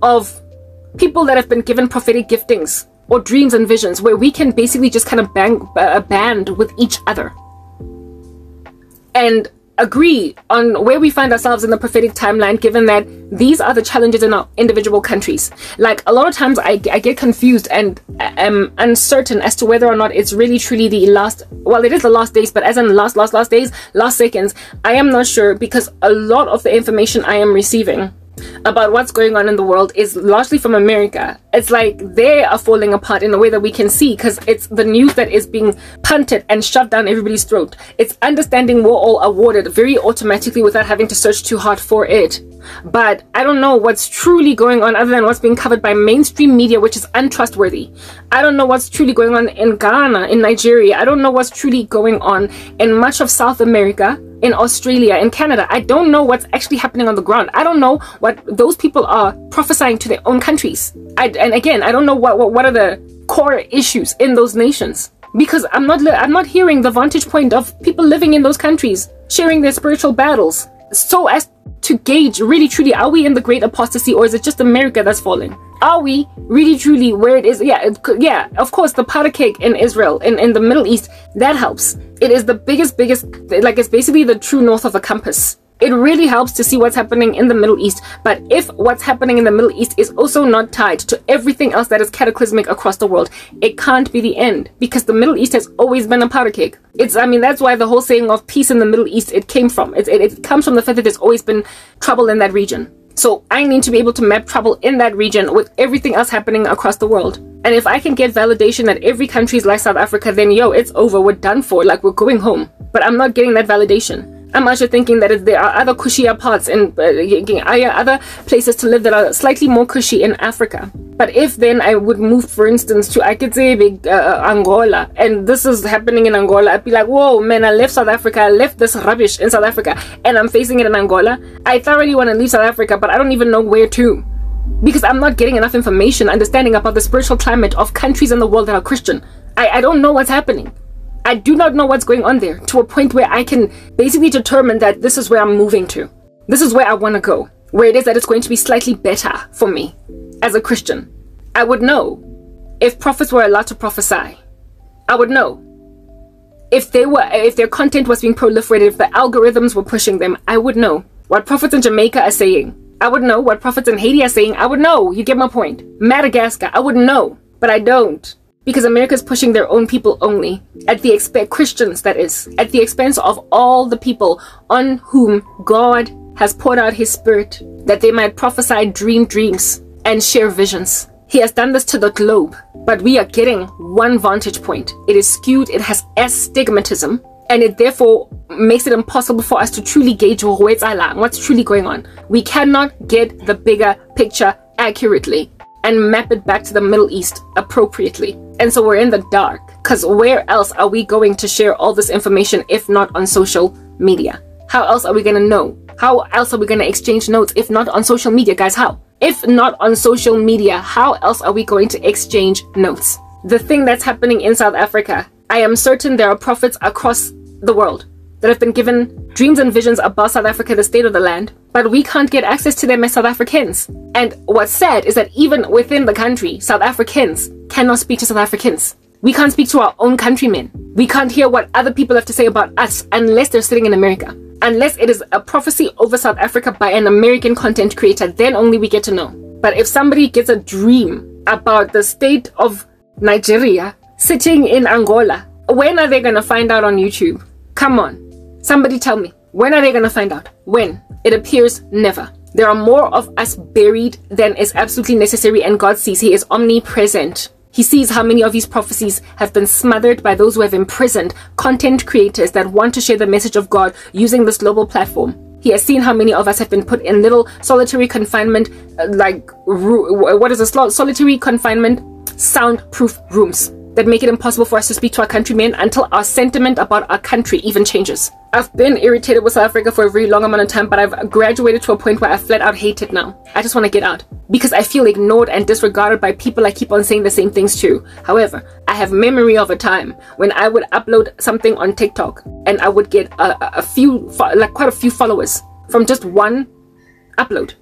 of people that have been given prophetic giftings or dreams and visions where we can basically just kind of bang, uh, band with each other and agree on where we find ourselves in the prophetic timeline, given that these are the challenges in our individual countries. Like, a lot of times I, I get confused and am uncertain as to whether or not it's really truly the last, well, it is the last days, but as in last, last, last days, last seconds, I am not sure, because a lot of the information I am receiving about what's going on in the world is largely from America. It's like they are falling apart in a way that we can see, because it's the news that is being punted and shoved down everybody's throat. It's understanding we're all awarded very automatically without having to search too hard for it. But I don't know what's truly going on other than what's being covered by mainstream media, which is untrustworthy. I don't know what's truly going on in Ghana, in Nigeria. I don't know what's truly going on in much of South America, in Australia, in Canada. I don't know what's actually happening on the ground. I don't know what those people are prophesying to their own countries. I, and again, I don't know what, what what are the core issues in those nations, because I'm not I'm not hearing the vantage point of people living in those countries sharing their spiritual battles, so as to gauge really truly, are we in the great apostasy, or is it just America that's falling? Are we really truly where it is? Yeah, it, yeah. Of course, the powder cake in Israel, in, in the Middle East, that helps. It is the biggest, biggest, like, it's basically the true north of a compass. It really helps to see what's happening in the Middle East. But if what's happening in the Middle East is also not tied to everything else that is cataclysmic across the world, it can't be the end, because the Middle East has always been a powder cake. It's, I mean, that's why the whole saying of peace in the Middle East, it came from. It, it, it comes from the fact that there's always been trouble in that region. So I need to be able to map trouble in that region with everything else happening across the world. And if I can get validation that every country is like South Africa, then yo, it's over, we're done for, like, we're going home. But I'm not getting that validation. I'm actually thinking that there are other cushier parts and uh, other places to live that are slightly more cushy in Africa. But if then I would move, for instance, to I could say big, uh, Angola, and this is happening in Angola, I'd be like, whoa, man, I left South Africa, I left this rubbish in South Africa, and I'm facing it in Angola. I thoroughly want to leave South Africa, but I don't even know where to, because I'm not getting enough information, understanding about the spiritual climate of countries in the world that are Christian. I, I don't know what's happening. I do not know what's going on there, to a point where I can basically determine that this is where I'm moving to. This is where I want to go, where it is that it's going to be slightly better for me as a Christian. I would know if prophets were allowed to prophesy. I would know if they were, if their content was being proliferated, if the algorithms were pushing them. I would know what prophets in Jamaica are saying. I would know what prophets in Haiti are saying. I would know. You get my point. Madagascar, I would know, but I don't. Because America is pushing their own people only, at the expense, Christians that is, at the expense of all the people on whom God has poured out his spirit, that they might prophesy, dream dreams, and share visions. He has done this to the globe, but we are getting one vantage point. It is skewed, it has astigmatism, and it therefore makes it impossible for us to truly gauge what's truly going on. We cannot get the bigger picture accurately and map it back to the Middle East appropriately. And so we're in the dark, because where else are we going to share all this information if not on social media? How else are we going to know? How else are we going to exchange notes if not on social media, guys? How? If not on social media, how else are we going to exchange notes? The thing that's happening in South Africa, I am certain there are prophets across the world that have been given dreams and visions about South Africa, the state of the land, but we can't get access to them as South Africans. And what's sad is that even within the country, South Africans cannot speak to South Africans. We can't speak to our own countrymen. We can't hear what other people have to say about us unless they're sitting in America. Unless it is a prophecy over South Africa by an American content creator, then only we get to know. But if somebody gets a dream about the state of Nigeria sitting in Angola, when are they gonna find out on YouTube? Come on. Somebody tell me, when are they going to find out? When? It appears never. There are more of us buried than is absolutely necessary, and God sees. He is omnipresent. He sees how many of these prophecies have been smothered by those who have imprisoned content creators that want to share the message of God using this global platform. He has seen how many of us have been put in little solitary confinement, uh, like, what is a solitary confinement? Soundproof rooms that make it impossible for us to speak to our countrymen until our sentiment about our country even changes. I've been irritated with South Africa for a very long amount of time, but I've graduated to a point where I flat out hate it now. I just want to get out because I feel ignored and disregarded by people I keep on saying the same things to. However, I have memory of a time when I would upload something on TikTok and I would get a, a few, like quite a few followers from just one upload.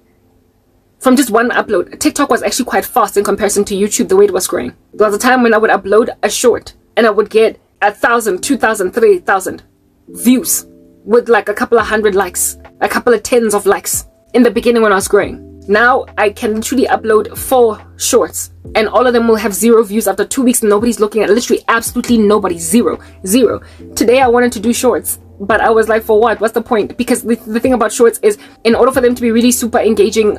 From just one upload. TikTok was actually quite fast in comparison to YouTube, the way it was growing. There was a time when I would upload a short and I would get a thousand, two thousand, three thousand views with like a couple of hundred likes, a couple of tens of likes in the beginning when I was growing. Now I can literally upload four shorts and all of them will have zero views after two weeks. Nobody's looking at it. Literally, absolutely nobody. Zero, zero. Today I wanted to do shorts, but I was like, for what? What's the point? Because the, the thing about shorts is, in order for them to be really super engaging,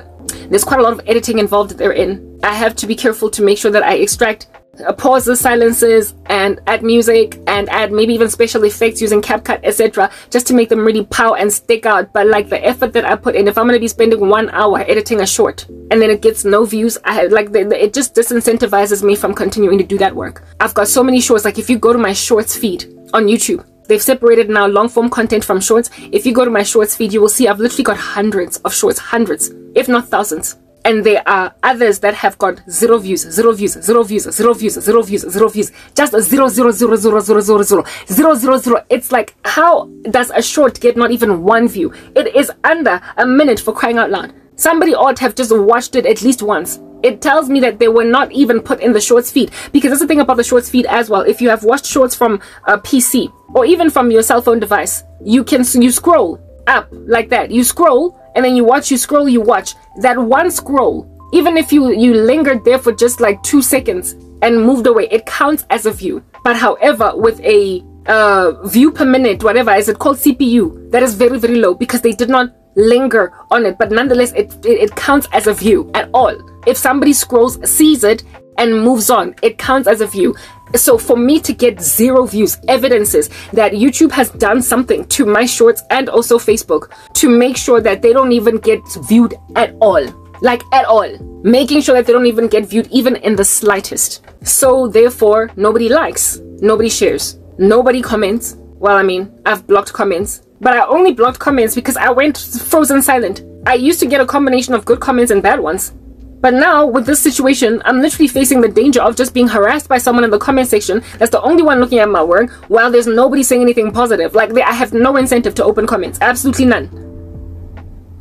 there's quite a lot of editing involved therein. I have to be careful to make sure that I extract uh, pauses, silences, and add music, and add maybe even special effects using CapCut, et cetera, just to make them really pow and stick out. But like the effort that I put in, if I'm going to be spending one hour editing a short and then it gets no views, I like the, the, it just disincentivizes me from continuing to do that work. I've got so many shorts. Like if you go to my shorts feed on YouTube, they've separated now long form content from shorts. If you go to my shorts feed, you will see I've literally got hundreds of shorts, hundreds, if not thousands. And there are others that have got zero views, zero views, zero views, zero views, zero views, zero views, just a zero, zero, zero, zero, zero, zero, zero, zero, zero, zero. It's like, how does a short get not even one view? It is under a minute, for crying out loud. Somebody ought to have just watched it at least once. It tells me that they were not even put in the shorts feed, because that's the thing about the shorts feed as well. If you have watched shorts from a P C or even from your cell phone device, you can you scroll up like that. You scroll and then you watch, you scroll, you watch. That one scroll, even if you, you lingered there for just like two seconds and moved away, it counts as a view. But however, with a uh, view per minute, whatever is it called, C P U, that is very, very low because they did not linger on it. But nonetheless, it, it, it counts as a view at all. If somebody scrolls, sees it, and moves on, it counts as a view. So for me to get zero views evidences that YouTube has done something to my shorts, and also Facebook, to make sure that they don't even get viewed at all. Like at all. Making sure that they don't even get viewed even in the slightest. So therefore, nobody likes, nobody shares, nobody comments. Well, I mean, I've blocked comments, but I only blocked comments because I went frozen silent. I used to get a combination of good comments and bad ones. But now, with this situation, I'm literally facing the danger of just being harassed by someone in the comment section that's the only one looking at my work, while there's nobody saying anything positive. Like, they, I have no incentive to open comments. Absolutely none.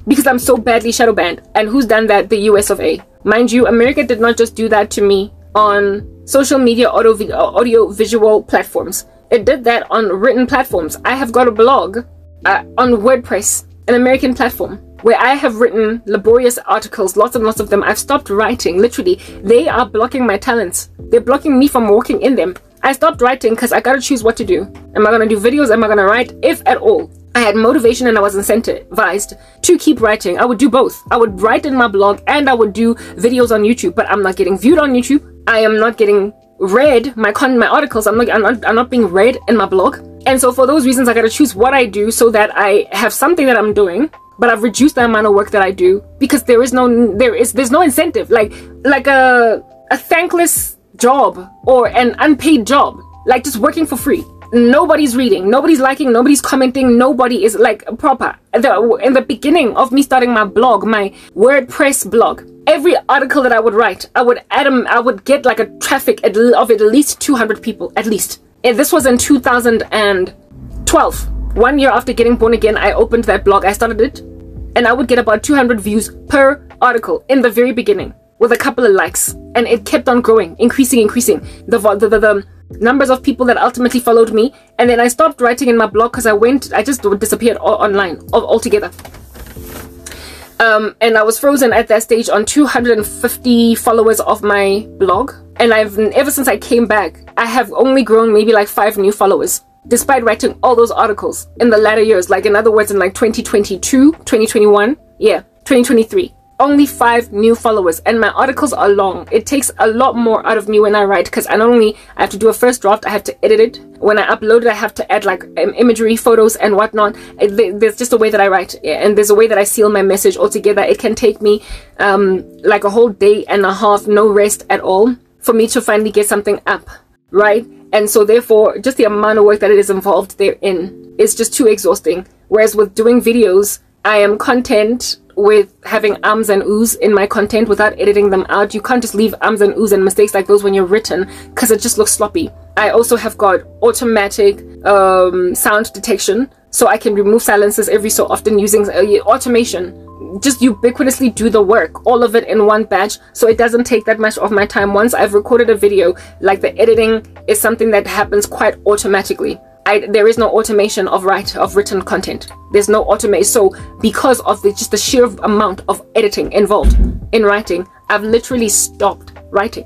Because I'm so badly shadow banned. And who's done that? The U S of A. Mind you, America did not just do that to me on social media audio, audio visual platforms. It did that on written platforms. I have got a blog uh, on WordPress, an American platform, where I have written laborious articles, lots and lots of them. I've stopped writing, literally. They are blocking my talents. They're blocking me from walking in them. I stopped writing because I gotta choose what to do. Am I gonna do videos? Am I gonna write? If at all. I had motivation and I was incentivized to keep writing. I would do both. I would write in my blog and I would do videos on YouTube, but I'm not getting viewed on YouTube. I am not getting read, my con my articles, I'm not, I'm not, I'm not being read in my blog. And so for those reasons, I gotta choose what I do so that I have something that I'm doing. But I've reduced the amount of work that I do because there is no, there is, there's no incentive. Like, like a, a thankless job or an unpaid job, like just working for free. Nobody's reading, nobody's liking, nobody's commenting, nobody is like proper. The, in the beginning of me starting my blog, my WordPress blog, every article that I would write, I would add, um, I would get like a traffic at, of at least two hundred people, at least. And this was in two thousand twelve. One year after getting born again, I opened that blog, I started it, and I would get about two hundred views per article in the very beginning with a couple of likes. And it kept on growing, increasing, increasing. The, the, the, the numbers of people that ultimately followed me. And then I stopped writing in my blog because I went, I just disappeared online altogether. Um, and I was frozen at that stage on two hundred fifty followers of my blog. And I've ever since I came back, I have only grown maybe like five new followers, despite writing all those articles in the latter years. Like, in other words, in like twenty twenty-two, twenty twenty-one, yeah, twenty twenty-three. only five new followers, and my articles are long. It takes a lot more out of me when I write, because I not only I have to do a first draft, I have to edit it. When I upload it, I have to add like imagery, photos and whatnot. There's just a way that I write, and there's a way that I seal my message altogether. It can take me um, like a whole day and a half, no rest at all, for me to finally get something up, right? And so therefore, just the amount of work that it is involved therein is just too exhausting. Whereas with doing videos, I am content with having ums and oohs in my content without editing them out. You can't just leave ums and oohs and mistakes like those when you're written, because it just looks sloppy. I also have got automatic um, sound detection, so I can remove silences every so often using uh, automation. Just ubiquitously do the work, all of it in one batch, so it doesn't take that much of my time. Once I've recorded a video, like the editing is something that happens quite automatically. I, there is no automation of write of written content. There's no automate. So because of the, just the sheer amount of editing involved in writing, I've literally stopped writing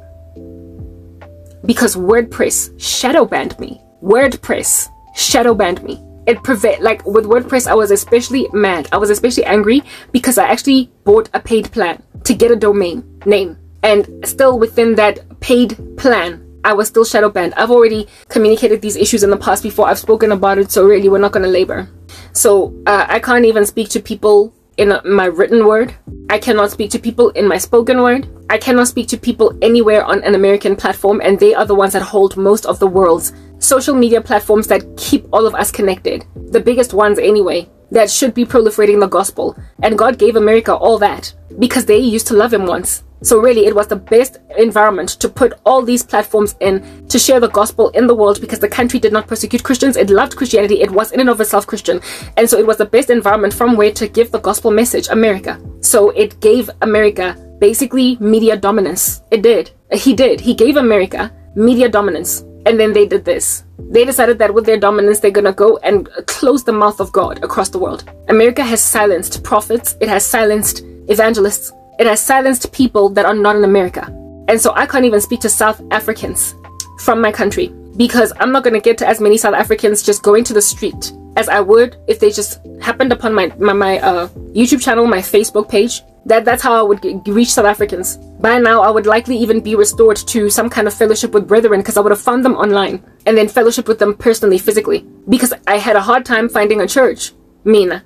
because WordPress shadow banned me. WordPress shadow banned me. It prevent like with WordPress, I was especially mad. I was especially angry because I actually bought a paid plan to get a domain name, and still within that paid plan, I was still shadow banned. I've already communicated these issues in the past before. I've spoken about it, so really we're not going to labor. So uh, I can't even speak to people in my written word. I cannot speak to people in my spoken word. I cannot speak to people anywhere on an American platform, and they are the ones that hold most of the world's social media platforms that keep all of us connected. The biggest ones anyway, that should be proliferating the gospel. And God gave America all that because they used to love him once. So really, it was the best environment to put all these platforms in to share the gospel in the world, because the country did not persecute Christians. It loved Christianity. It was in and of itself Christian. And so it was the best environment from where to give the gospel message, America. So it gave America basically media dominance. It did. He did. He gave America media dominance. And then they did this. They decided that with their dominance, they're going to go and close the mouth of God across the world. America has silenced prophets. It has silenced evangelists. It has silenced people that are not in America. And so I can't even speak to South Africans from my country, because I'm not going to get to as many South Africans just going to the street as I would if they just happened upon my, my, my uh, YouTube channel, my Facebook page. That, that's how I would get, reach South Africans. By now, I would likely even be restored to some kind of fellowship with brethren, because I would have found them online and then fellowship with them personally, physically. Because I had a hard time finding a church, Mina,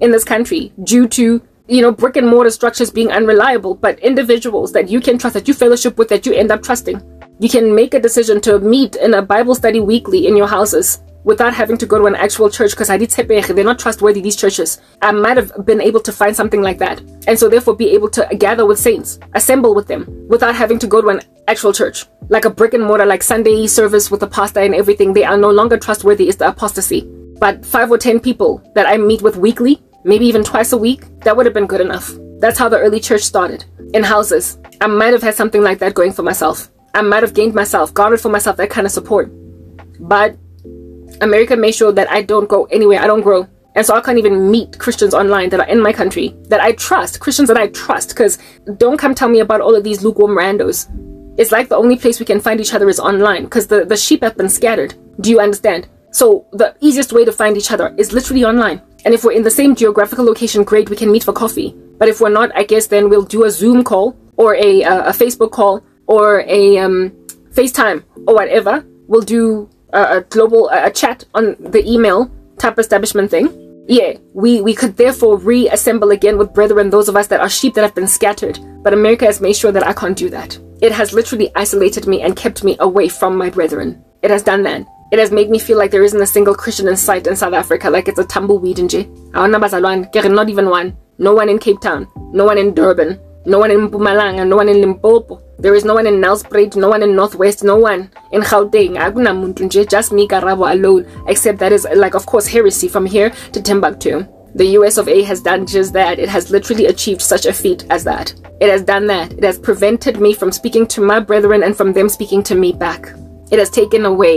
in this country, due to, you know, brick and mortar structures being unreliable. But individuals that you can trust, that you fellowship with, that you end up trusting. You can make a decision to meet in a Bible study weekly in your houses, without having to go to an actual church, because they're not trustworthy, these churches. I might have been able to find something like that, and so therefore be able to gather with saints, assemble with them, without having to go to an actual church, like a brick and mortar, like Sunday service with the pastor and everything. They are no longer trustworthy. It's the apostasy. But five or ten people that I meet with weekly, maybe even twice a week, that would have been good enough. That's how the early church started, in houses. I might have had something like that going for myself. I might have gained myself, garnered for myself that kind of support. But America made sure that I don't go anywhere, I don't grow. And so I can't even meet Christians online that are in my country, that I trust, Christians that I trust, because don't come tell me about all of these lukewarm randos. It's like the only place we can find each other is online, because the, the sheep have been scattered. Do you understand? So the easiest way to find each other is literally online. And if we're in the same geographical location, great, we can meet for coffee. But if we're not, I guess then we'll do a Zoom call, or a, uh, a Facebook call, or a um, FaceTime, or whatever. We'll do Uh, a global uh, a chat on the email type establishment thing. Yeah, we we could therefore reassemble again with brethren, those of us that are sheep that have been scattered. But America has made sure that I can't do that. It has literally isolated me and kept me away from my brethren. It has done that. It has made me feel like there isn't a single Christian in sight in South Africa, like it's a tumbleweed in J. Not even one. No one in Cape Town. No one in Durban. No one in Mpumalanga. No one in Limpopo. There is no one in Nelspruit, no one in Northwest, no one in Gauteng. Just me, Karabo, alone. Except that is, like, of course, heresy from here to Timbuktu. The U S of A has done just that. It has literally achieved such a feat as that. It has done that. It has prevented me from speaking to my brethren and from them speaking to me back. It has taken away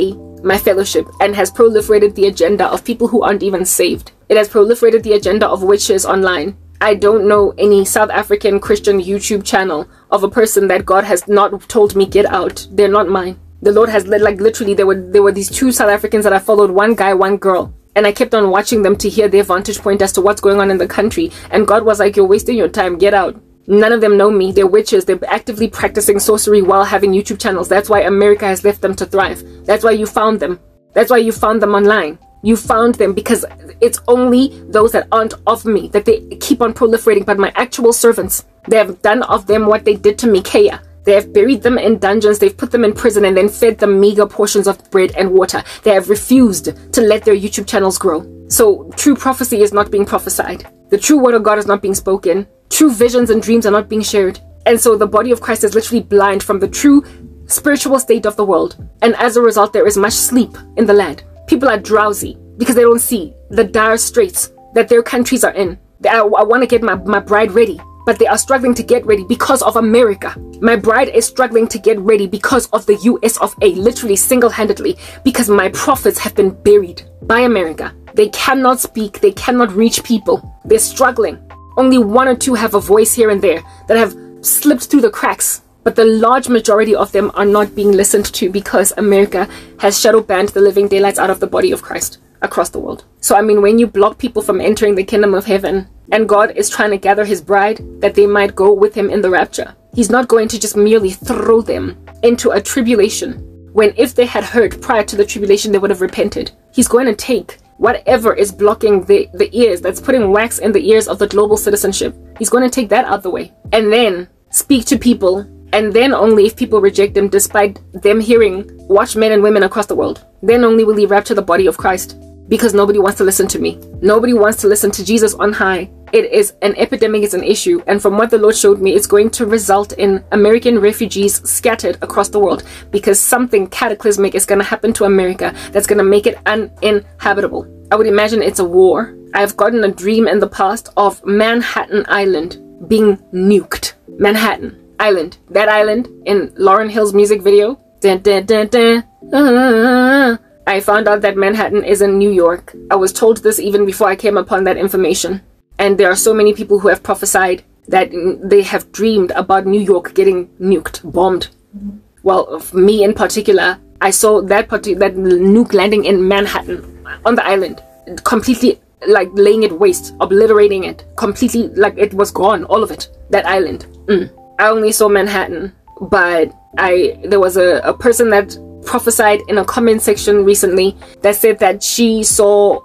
my fellowship and has proliferated the agenda of people who aren't even saved. It has proliferated the agenda of witches online. I don't know any South African Christian YouTube channel of a person that God has not told me, get out. They're not mine. The Lord has, like, literally, there were, there were these two South Africans that I followed, one guy, one girl. And I kept on watching them to hear their vantage point as to what's going on in the country. And God was like, you're wasting your time, get out. None of them know me. They're witches. They're actively practicing sorcery while having YouTube channels. That's why America has left them to thrive. That's why you found them. That's why you found them online. You found them because it's only those that aren't of me that they keep on proliferating. But my actual servants, they have done of them what they did to Micaiah. They have buried them in dungeons, they've put them in prison, and then fed them meager portions of bread and water. They have refused to let their YouTube channels grow. So true prophecy is not being prophesied. The true word of God is not being spoken. True visions and dreams are not being shared. And so the body of Christ is literally blind from the true spiritual state of the world. And as a result, there is much sleep in the land. People are drowsy because they don't see the dire straits that their countries are in. I, I want to get my, my bride ready. But they are struggling to get ready because of America. My bride is struggling to get ready because of the U S of A, literally single-handedly, because my prophets have been buried by America. They cannot speak, they cannot reach people. They're struggling. Only one or two have a voice here and there that have slipped through the cracks, but the large majority of them are not being listened to because America has shadow banned the living daylights out of the body of Christ across the world. So I mean, when you block people from entering the kingdom of heaven, and God is trying to gather his bride that they might go with him in the rapture, he's not going to just merely throw them into a tribulation when if they had heard prior to the tribulation, they would have repented. He's going to take whatever is blocking the, the ears, that's putting wax in the ears of the global citizenship. He's going to take that out of the way and then speak to people. And then only if people reject him, despite them hearing watchmen and women across the world, then only will he rapture the body of Christ. Because nobody wants to listen to me. Nobody wants to listen to Jesus on high. It is an epidemic, it's an issue. And from what the Lord showed me, it's going to result in American refugees scattered across the world. Because something cataclysmic is going to happen to America that's going to make it uninhabitable. I would imagine it's a war. I've gotten a dream in the past of Manhattan Island being nuked. Manhattan Island. That island in Lauryn Hill's music video. Dun, dun, dun, dun. Ah. I found out that Manhattan is in New York. I was told this even before I came upon that information. And there are so many people who have prophesied that they have dreamed about New York getting nuked, bombed. Mm-hmm. Well, me in particular, I saw that, that nuke landing in Manhattan, on the island, completely like laying it waste, obliterating it, completely like it was gone, all of it, that island. Mm. I only saw Manhattan, but I there was a, a person that prophesied in a comment section recently that said that she saw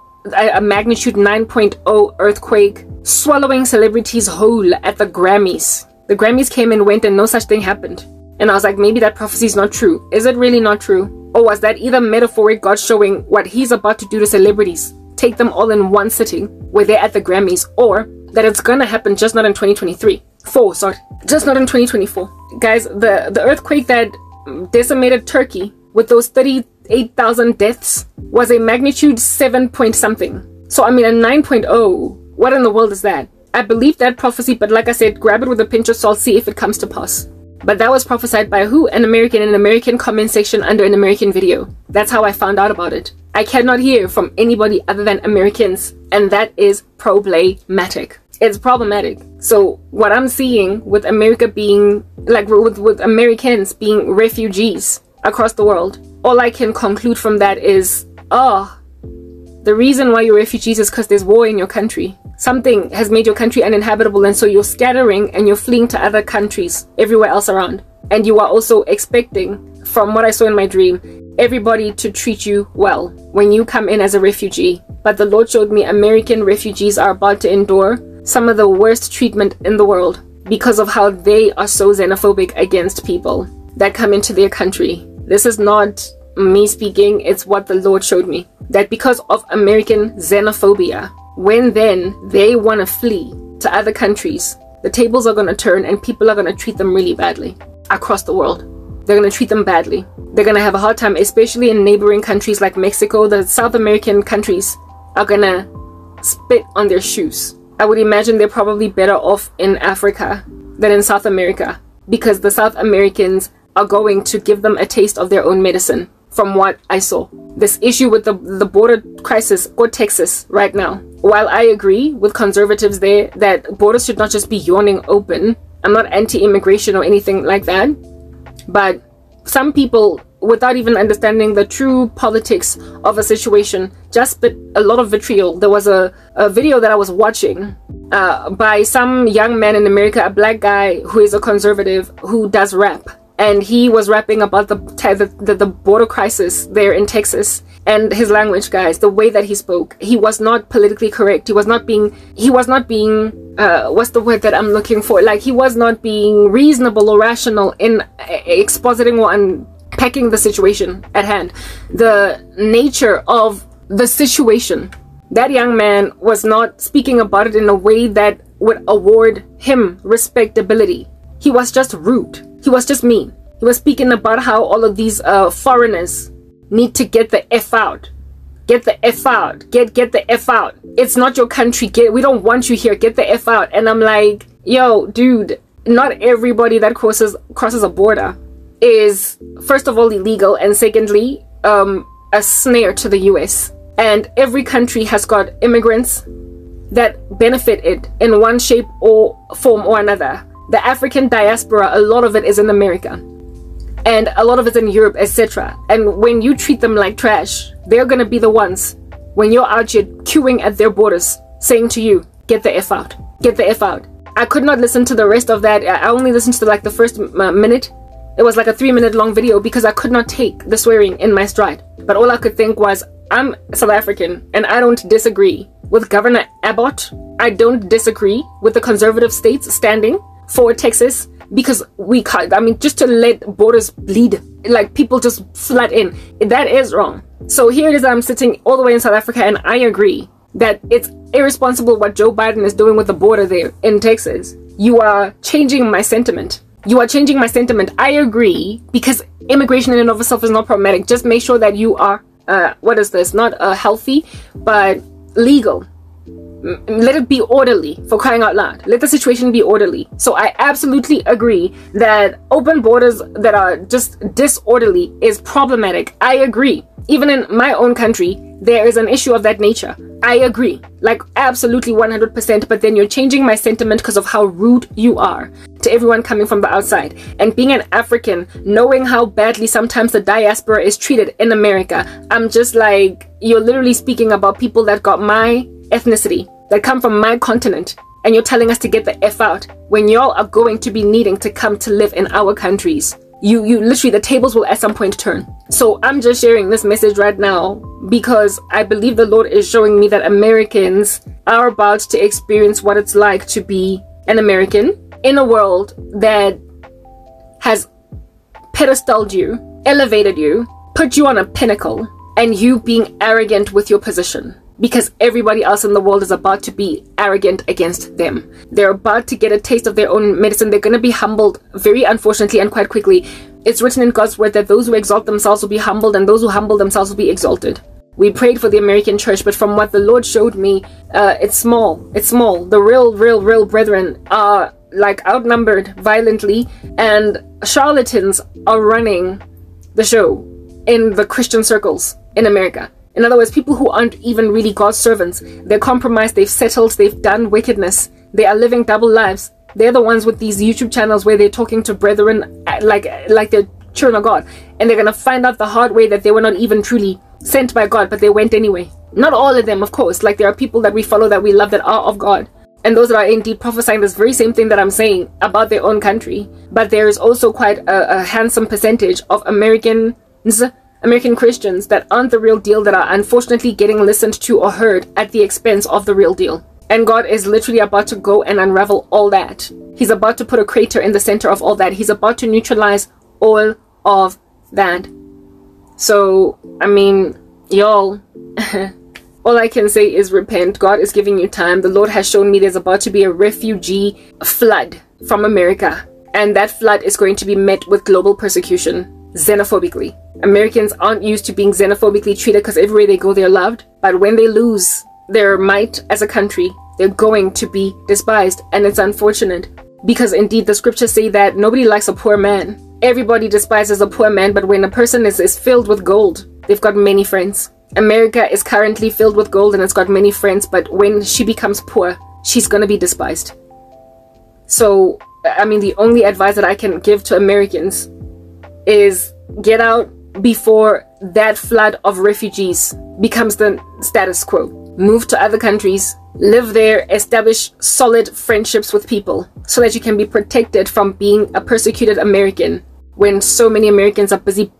a magnitude nine point oh earthquake swallowing celebrities whole at the Grammys. The Grammys came and went and no such thing happened. And I was like, maybe that prophecy is not true. Is it really not true? Or was that either metaphoric God showing what he's about to do to celebrities, take them all in one sitting where they're at the Grammys, or that it's gonna happen just not in twenty twenty-three. Four, sorry, just not in twenty twenty-four. Guys, the, the earthquake that decimated Turkey with those thirty-eight thousand deaths was a magnitude seven point something. So I mean a nine point oh, what in the world is that? I believe that prophecy, but like I said, grab it with a pinch of salt, see if it comes to pass. But that was prophesied by who? An American in an American comment section under an American video. That's how I found out about it. I cannot hear from anybody other than Americans, and that is problematic. It's problematic. So what I'm seeing with America being, like with, with Americans being refugees across the world, all I can conclude from that is, oh, the reason why you're refugees is because there's war in your country. Something has made your country uninhabitable, and so you're scattering and you're fleeing to other countries everywhere else around. And you are also expecting, from what I saw in my dream, everybody to treat you well when you come in as a refugee. But the Lord showed me American refugees are about to endure some of the worst treatment in the world because of how they are so xenophobic against people that come into their country. This is not me speaking, it's what the Lord showed me. That because of American xenophobia, when then they want to flee to other countries, the tables are going to turn and people are going to treat them really badly across the world. They're going to treat them badly. They're going to have a hard time, especially in neighboring countries like Mexico. The South American countries are going to spit on their shoes. I would imagine they're probably better off in Africa than in South America, because the South Americans are going to give them a taste of their own medicine from what I saw. This issue with the, the border crisis, go Texas right now. While I agree with conservatives there that borders should not just be yawning open, I'm not anti-immigration or anything like that, but some people, without even understanding the true politics of a situation, just spit a lot of vitriol. There was a, a video that I was watching uh, by some young man in America, a black guy who is a conservative who does rap. And he was rapping about the, the, the, the border crisis there in Texas, and his language, guys, the way that he spoke, he was not politically correct. He was not being, he was not being, uh, what's the word that I'm looking for? Like, he was not being reasonable or rational in expositing or unpacking the situation at hand, the nature of the situation. That young man was not speaking about it in a way that would award him respectability. He was just rude. He was just mean. He was speaking about how all of these uh, foreigners need to get the F out. Get the F out. Get get the F out. It's not your country. Get, we don't want you here. Get the F out. And I'm like, yo, dude, not everybody that crosses crosses a border is, first of all, illegal, and secondly, um, a snare to the U S. And every country has got immigrants that benefited in one shape or form or another. The African diaspora, a lot of it is in America, and a lot of it's in Europe, et cetera. And when you treat them like trash, they're going to be the ones, when you're out here queuing at their borders, saying to you, get the F out, get the F out. I could not listen to the rest of that. I only listened to like the first minute. It was like a three minute long video because I could not take the swearing in my stride. But all I could think was, I'm South African and I don't disagree with Governor Abbott. I don't disagree with the conservative states standing for Texas, because we can't, I mean, just to let borders bleed, like people just flood in, that is wrong. So here it is, I'm sitting all the way in South Africa, and I agree that it's irresponsible what Joe Biden is doing with the border there in Texas. You are changing my sentiment. You are changing my sentiment. I agree, because immigration in and of itself is not problematic. Just make sure that you are, uh, what is this, not uh, healthy, but legal. Let it be orderly, for crying out loud. Let the situation be orderly. So I absolutely agree that open borders that are just disorderly is problematic. I agree. Even in my own country, there is an issue of that nature. I agree. Like, absolutely one hundred percent. But then you're changing my sentiment because of how rude you are to everyone coming from the outside. And being an African, knowing how badly sometimes the diaspora is treated in America, I'm just like, you're literally speaking about people that got my ethnicity, that come from my continent, and you're telling us to get the F out when y'all are going to be needing to come to live in our countries. You, you literally, the tables will at some point turn. So I'm just sharing this message right now because I believe the Lord is showing me that Americans are about to experience what it's like to be an American in a world that has pedestaled you, elevated you, put you on a pinnacle, and you being arrogant with your position. Because everybody else in the world is about to be arrogant against them. They're about to get a taste of their own medicine. They're going to be humbled very unfortunately and quite quickly. It's written in God's word that those who exalt themselves will be humbled, and those who humble themselves will be exalted. We prayed for the American church, but from what the Lord showed me, uh, it's small. It's small. The real, real, real brethren are like outnumbered violently, and charlatans are running the show in the Christian circles in America. In other words, people who aren't even really God's servants, they're compromised, they've settled, they've done wickedness, they are living double lives. They're the ones with these YouTube channels where they're talking to brethren like like they're children of God. And they're going to find out the hard way that they were not even truly sent by God, but they went anyway. Not all of them, of course. Like, there are people that we follow, that we love, that are of God. And those that are indeed prophesying this very same thing that I'm saying about their own country. But there is also quite a, a handsome percentage of Americans, American Christians, that aren't the real deal, that are unfortunately getting listened to or heard at the expense of the real deal. And God is literally about to go and unravel all that. He's about to put a crater in the center of all that. He's about to neutralize all of that. So, I mean, y'all, all I can say is repent. God is giving you time. The Lord has shown me there's about to be a refugee flood from America. And that flood is going to be met with global persecution. Xenophobically. Americans aren't used to being xenophobically treated because everywhere they go, they're loved. But when they lose their might as a country, they're going to be despised. And it's unfortunate because indeed the scriptures say that nobody likes a poor man. Everybody despises a poor man. But when a person is, is filled with gold, they've got many friends. America is currently filled with gold and it's got many friends. But when she becomes poor, she's going to be despised. So, I mean, the only advice that I can give to Americans is get out before that flood of refugees becomes the status quo. Move to other countries Live there, establish solid friendships with people so that you can be protected from being a persecuted American when so many Americans are busy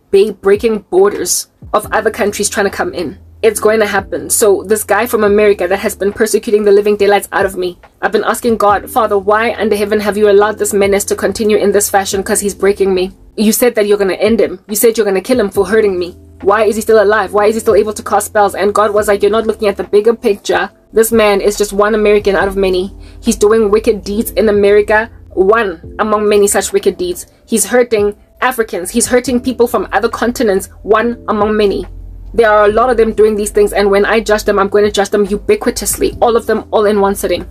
breaking borders of other countries trying to come in. It's going to happen. So this guy from America that has been persecuting the living daylights out of me, I've been asking God, Father, why under heaven have you allowed this menace to continue in this fashion? Because he's breaking me. You said that you're going to end him. You said you're going to kill him for hurting me. Why is he still alive? Why is he still able to cast spells? And God was like, you're not looking at the bigger picture. This man is just one American out of many. He's doing wicked deeds in America, one among many such wicked deeds. He's hurting Africans. He's hurting people from other continents, one among many. There are a lot of them doing these things, and when I judge them, I'm going to judge them ubiquitously, all of them, all in one sitting.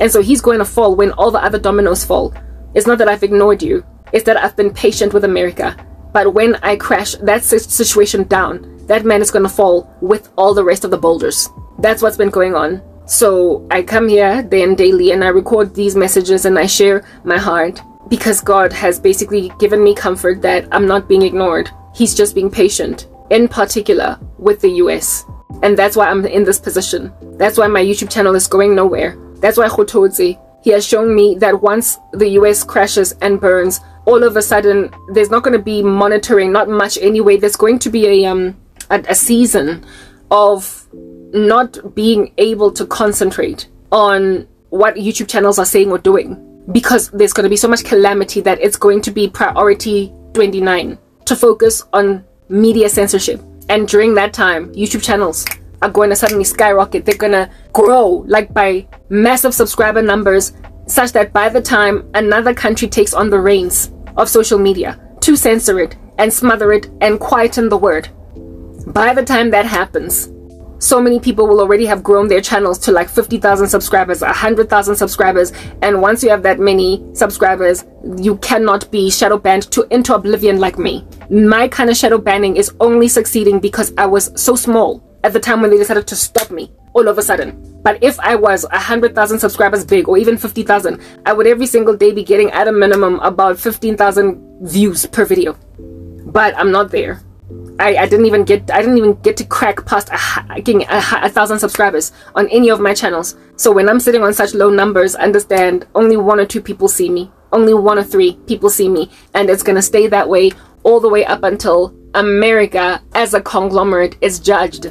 And so he's going to fall when all the other dominoes fall. It's not that I've ignored you, it's that I've been patient with America. But when I crash that situation down, that man is going to fall with all the rest of the boulders. That's what's been going on. So I come here then daily and I record these messages and I share my heart, because God has basically given me comfort that I'm not being ignored. He's just being patient, in particular with the U S. And that's why I'm in this position. That's why my YouTube channel is going nowhere. That's why Khototsi, he has shown me that once the U S crashes and burns, all of a sudden there's not going to be monitoring, not much anyway. There's going to be a, um, a, a season of not being able to concentrate on what YouTube channels are saying or doing, because there's going to be so much calamity that it's going to be priority twenty-nine to focus on media censorship. And during that time, YouTube channels are going to suddenly skyrocket. They're going to grow like by massive subscriber numbers, such that by the time another country takes on the reins of social media to censor it and smother it and quieten the word, by the time that happens, so many people will already have grown their channels to like fifty thousand subscribers, one hundred thousand subscribers. And once you have that many subscribers, you cannot be shadow banned to into oblivion like me. My kind of shadow banning is only succeeding because I was so small at the time when they decided to stop me all of a sudden. But if I was one hundred thousand subscribers big, or even fifty thousand, I would every single day be getting at a minimum about fifteen thousand views per video. But I'm not there. I, I didn't even get I didn't even get to crack past a, getting a, a thousand subscribers on any of my channels. So when I'm sitting on such low numbers, understand only one or two people see me, only one or three people see me, and it's gonna stay that way all the way up until America as a conglomerate is judged.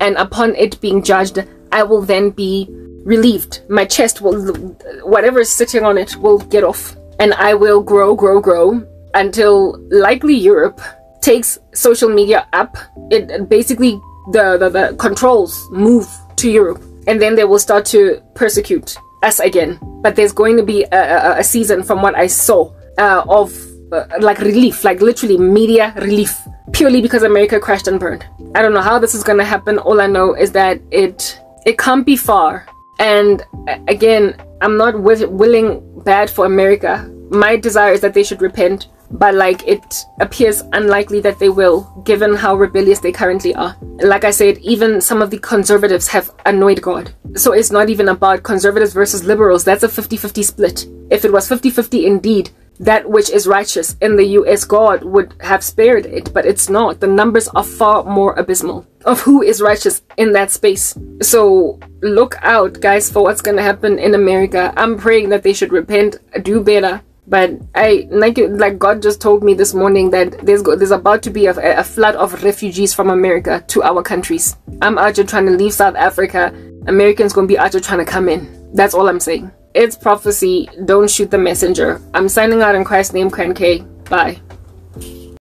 And upon it being judged, I will then be relieved. My chest will, whatever is sitting on it will get off, and I will grow, grow, grow until likely Europe takes social media up. It basically the, the the controls move to Europe, and then they will start to persecute us again. But there's going to be a, a, a season, from what I saw, uh, of uh, like relief, like literally media relief, purely because America crashed and burned. I don't know how this is going to happen. All I know is that it it can't be far. And again, I'm not with, willing bad for America. My desire is that they should repent. But like, it appears unlikely that they will, given how rebellious they currently are. Like I said, even some of the conservatives have annoyed God. So it's not even about conservatives versus liberals. That's a fifty fifty split. If it was fifty fifty indeed, that which is righteous in the U S, God would have spared it, but it's not. The numbers are far more abysmal of who is righteous in that space. So look out, guys, for what's going to happen in America. I'm praying that they should repent, do better. But I like like God just told me this morning that there's there's about to be a, a flood of refugees from America to our countries. I'm out here trying to leave South Africa. Americans gonna be out here trying to come in. That's all I'm saying. It's prophecy. Don't shoot the messenger. I'm signing out in Christ's name, Cran K. Bye.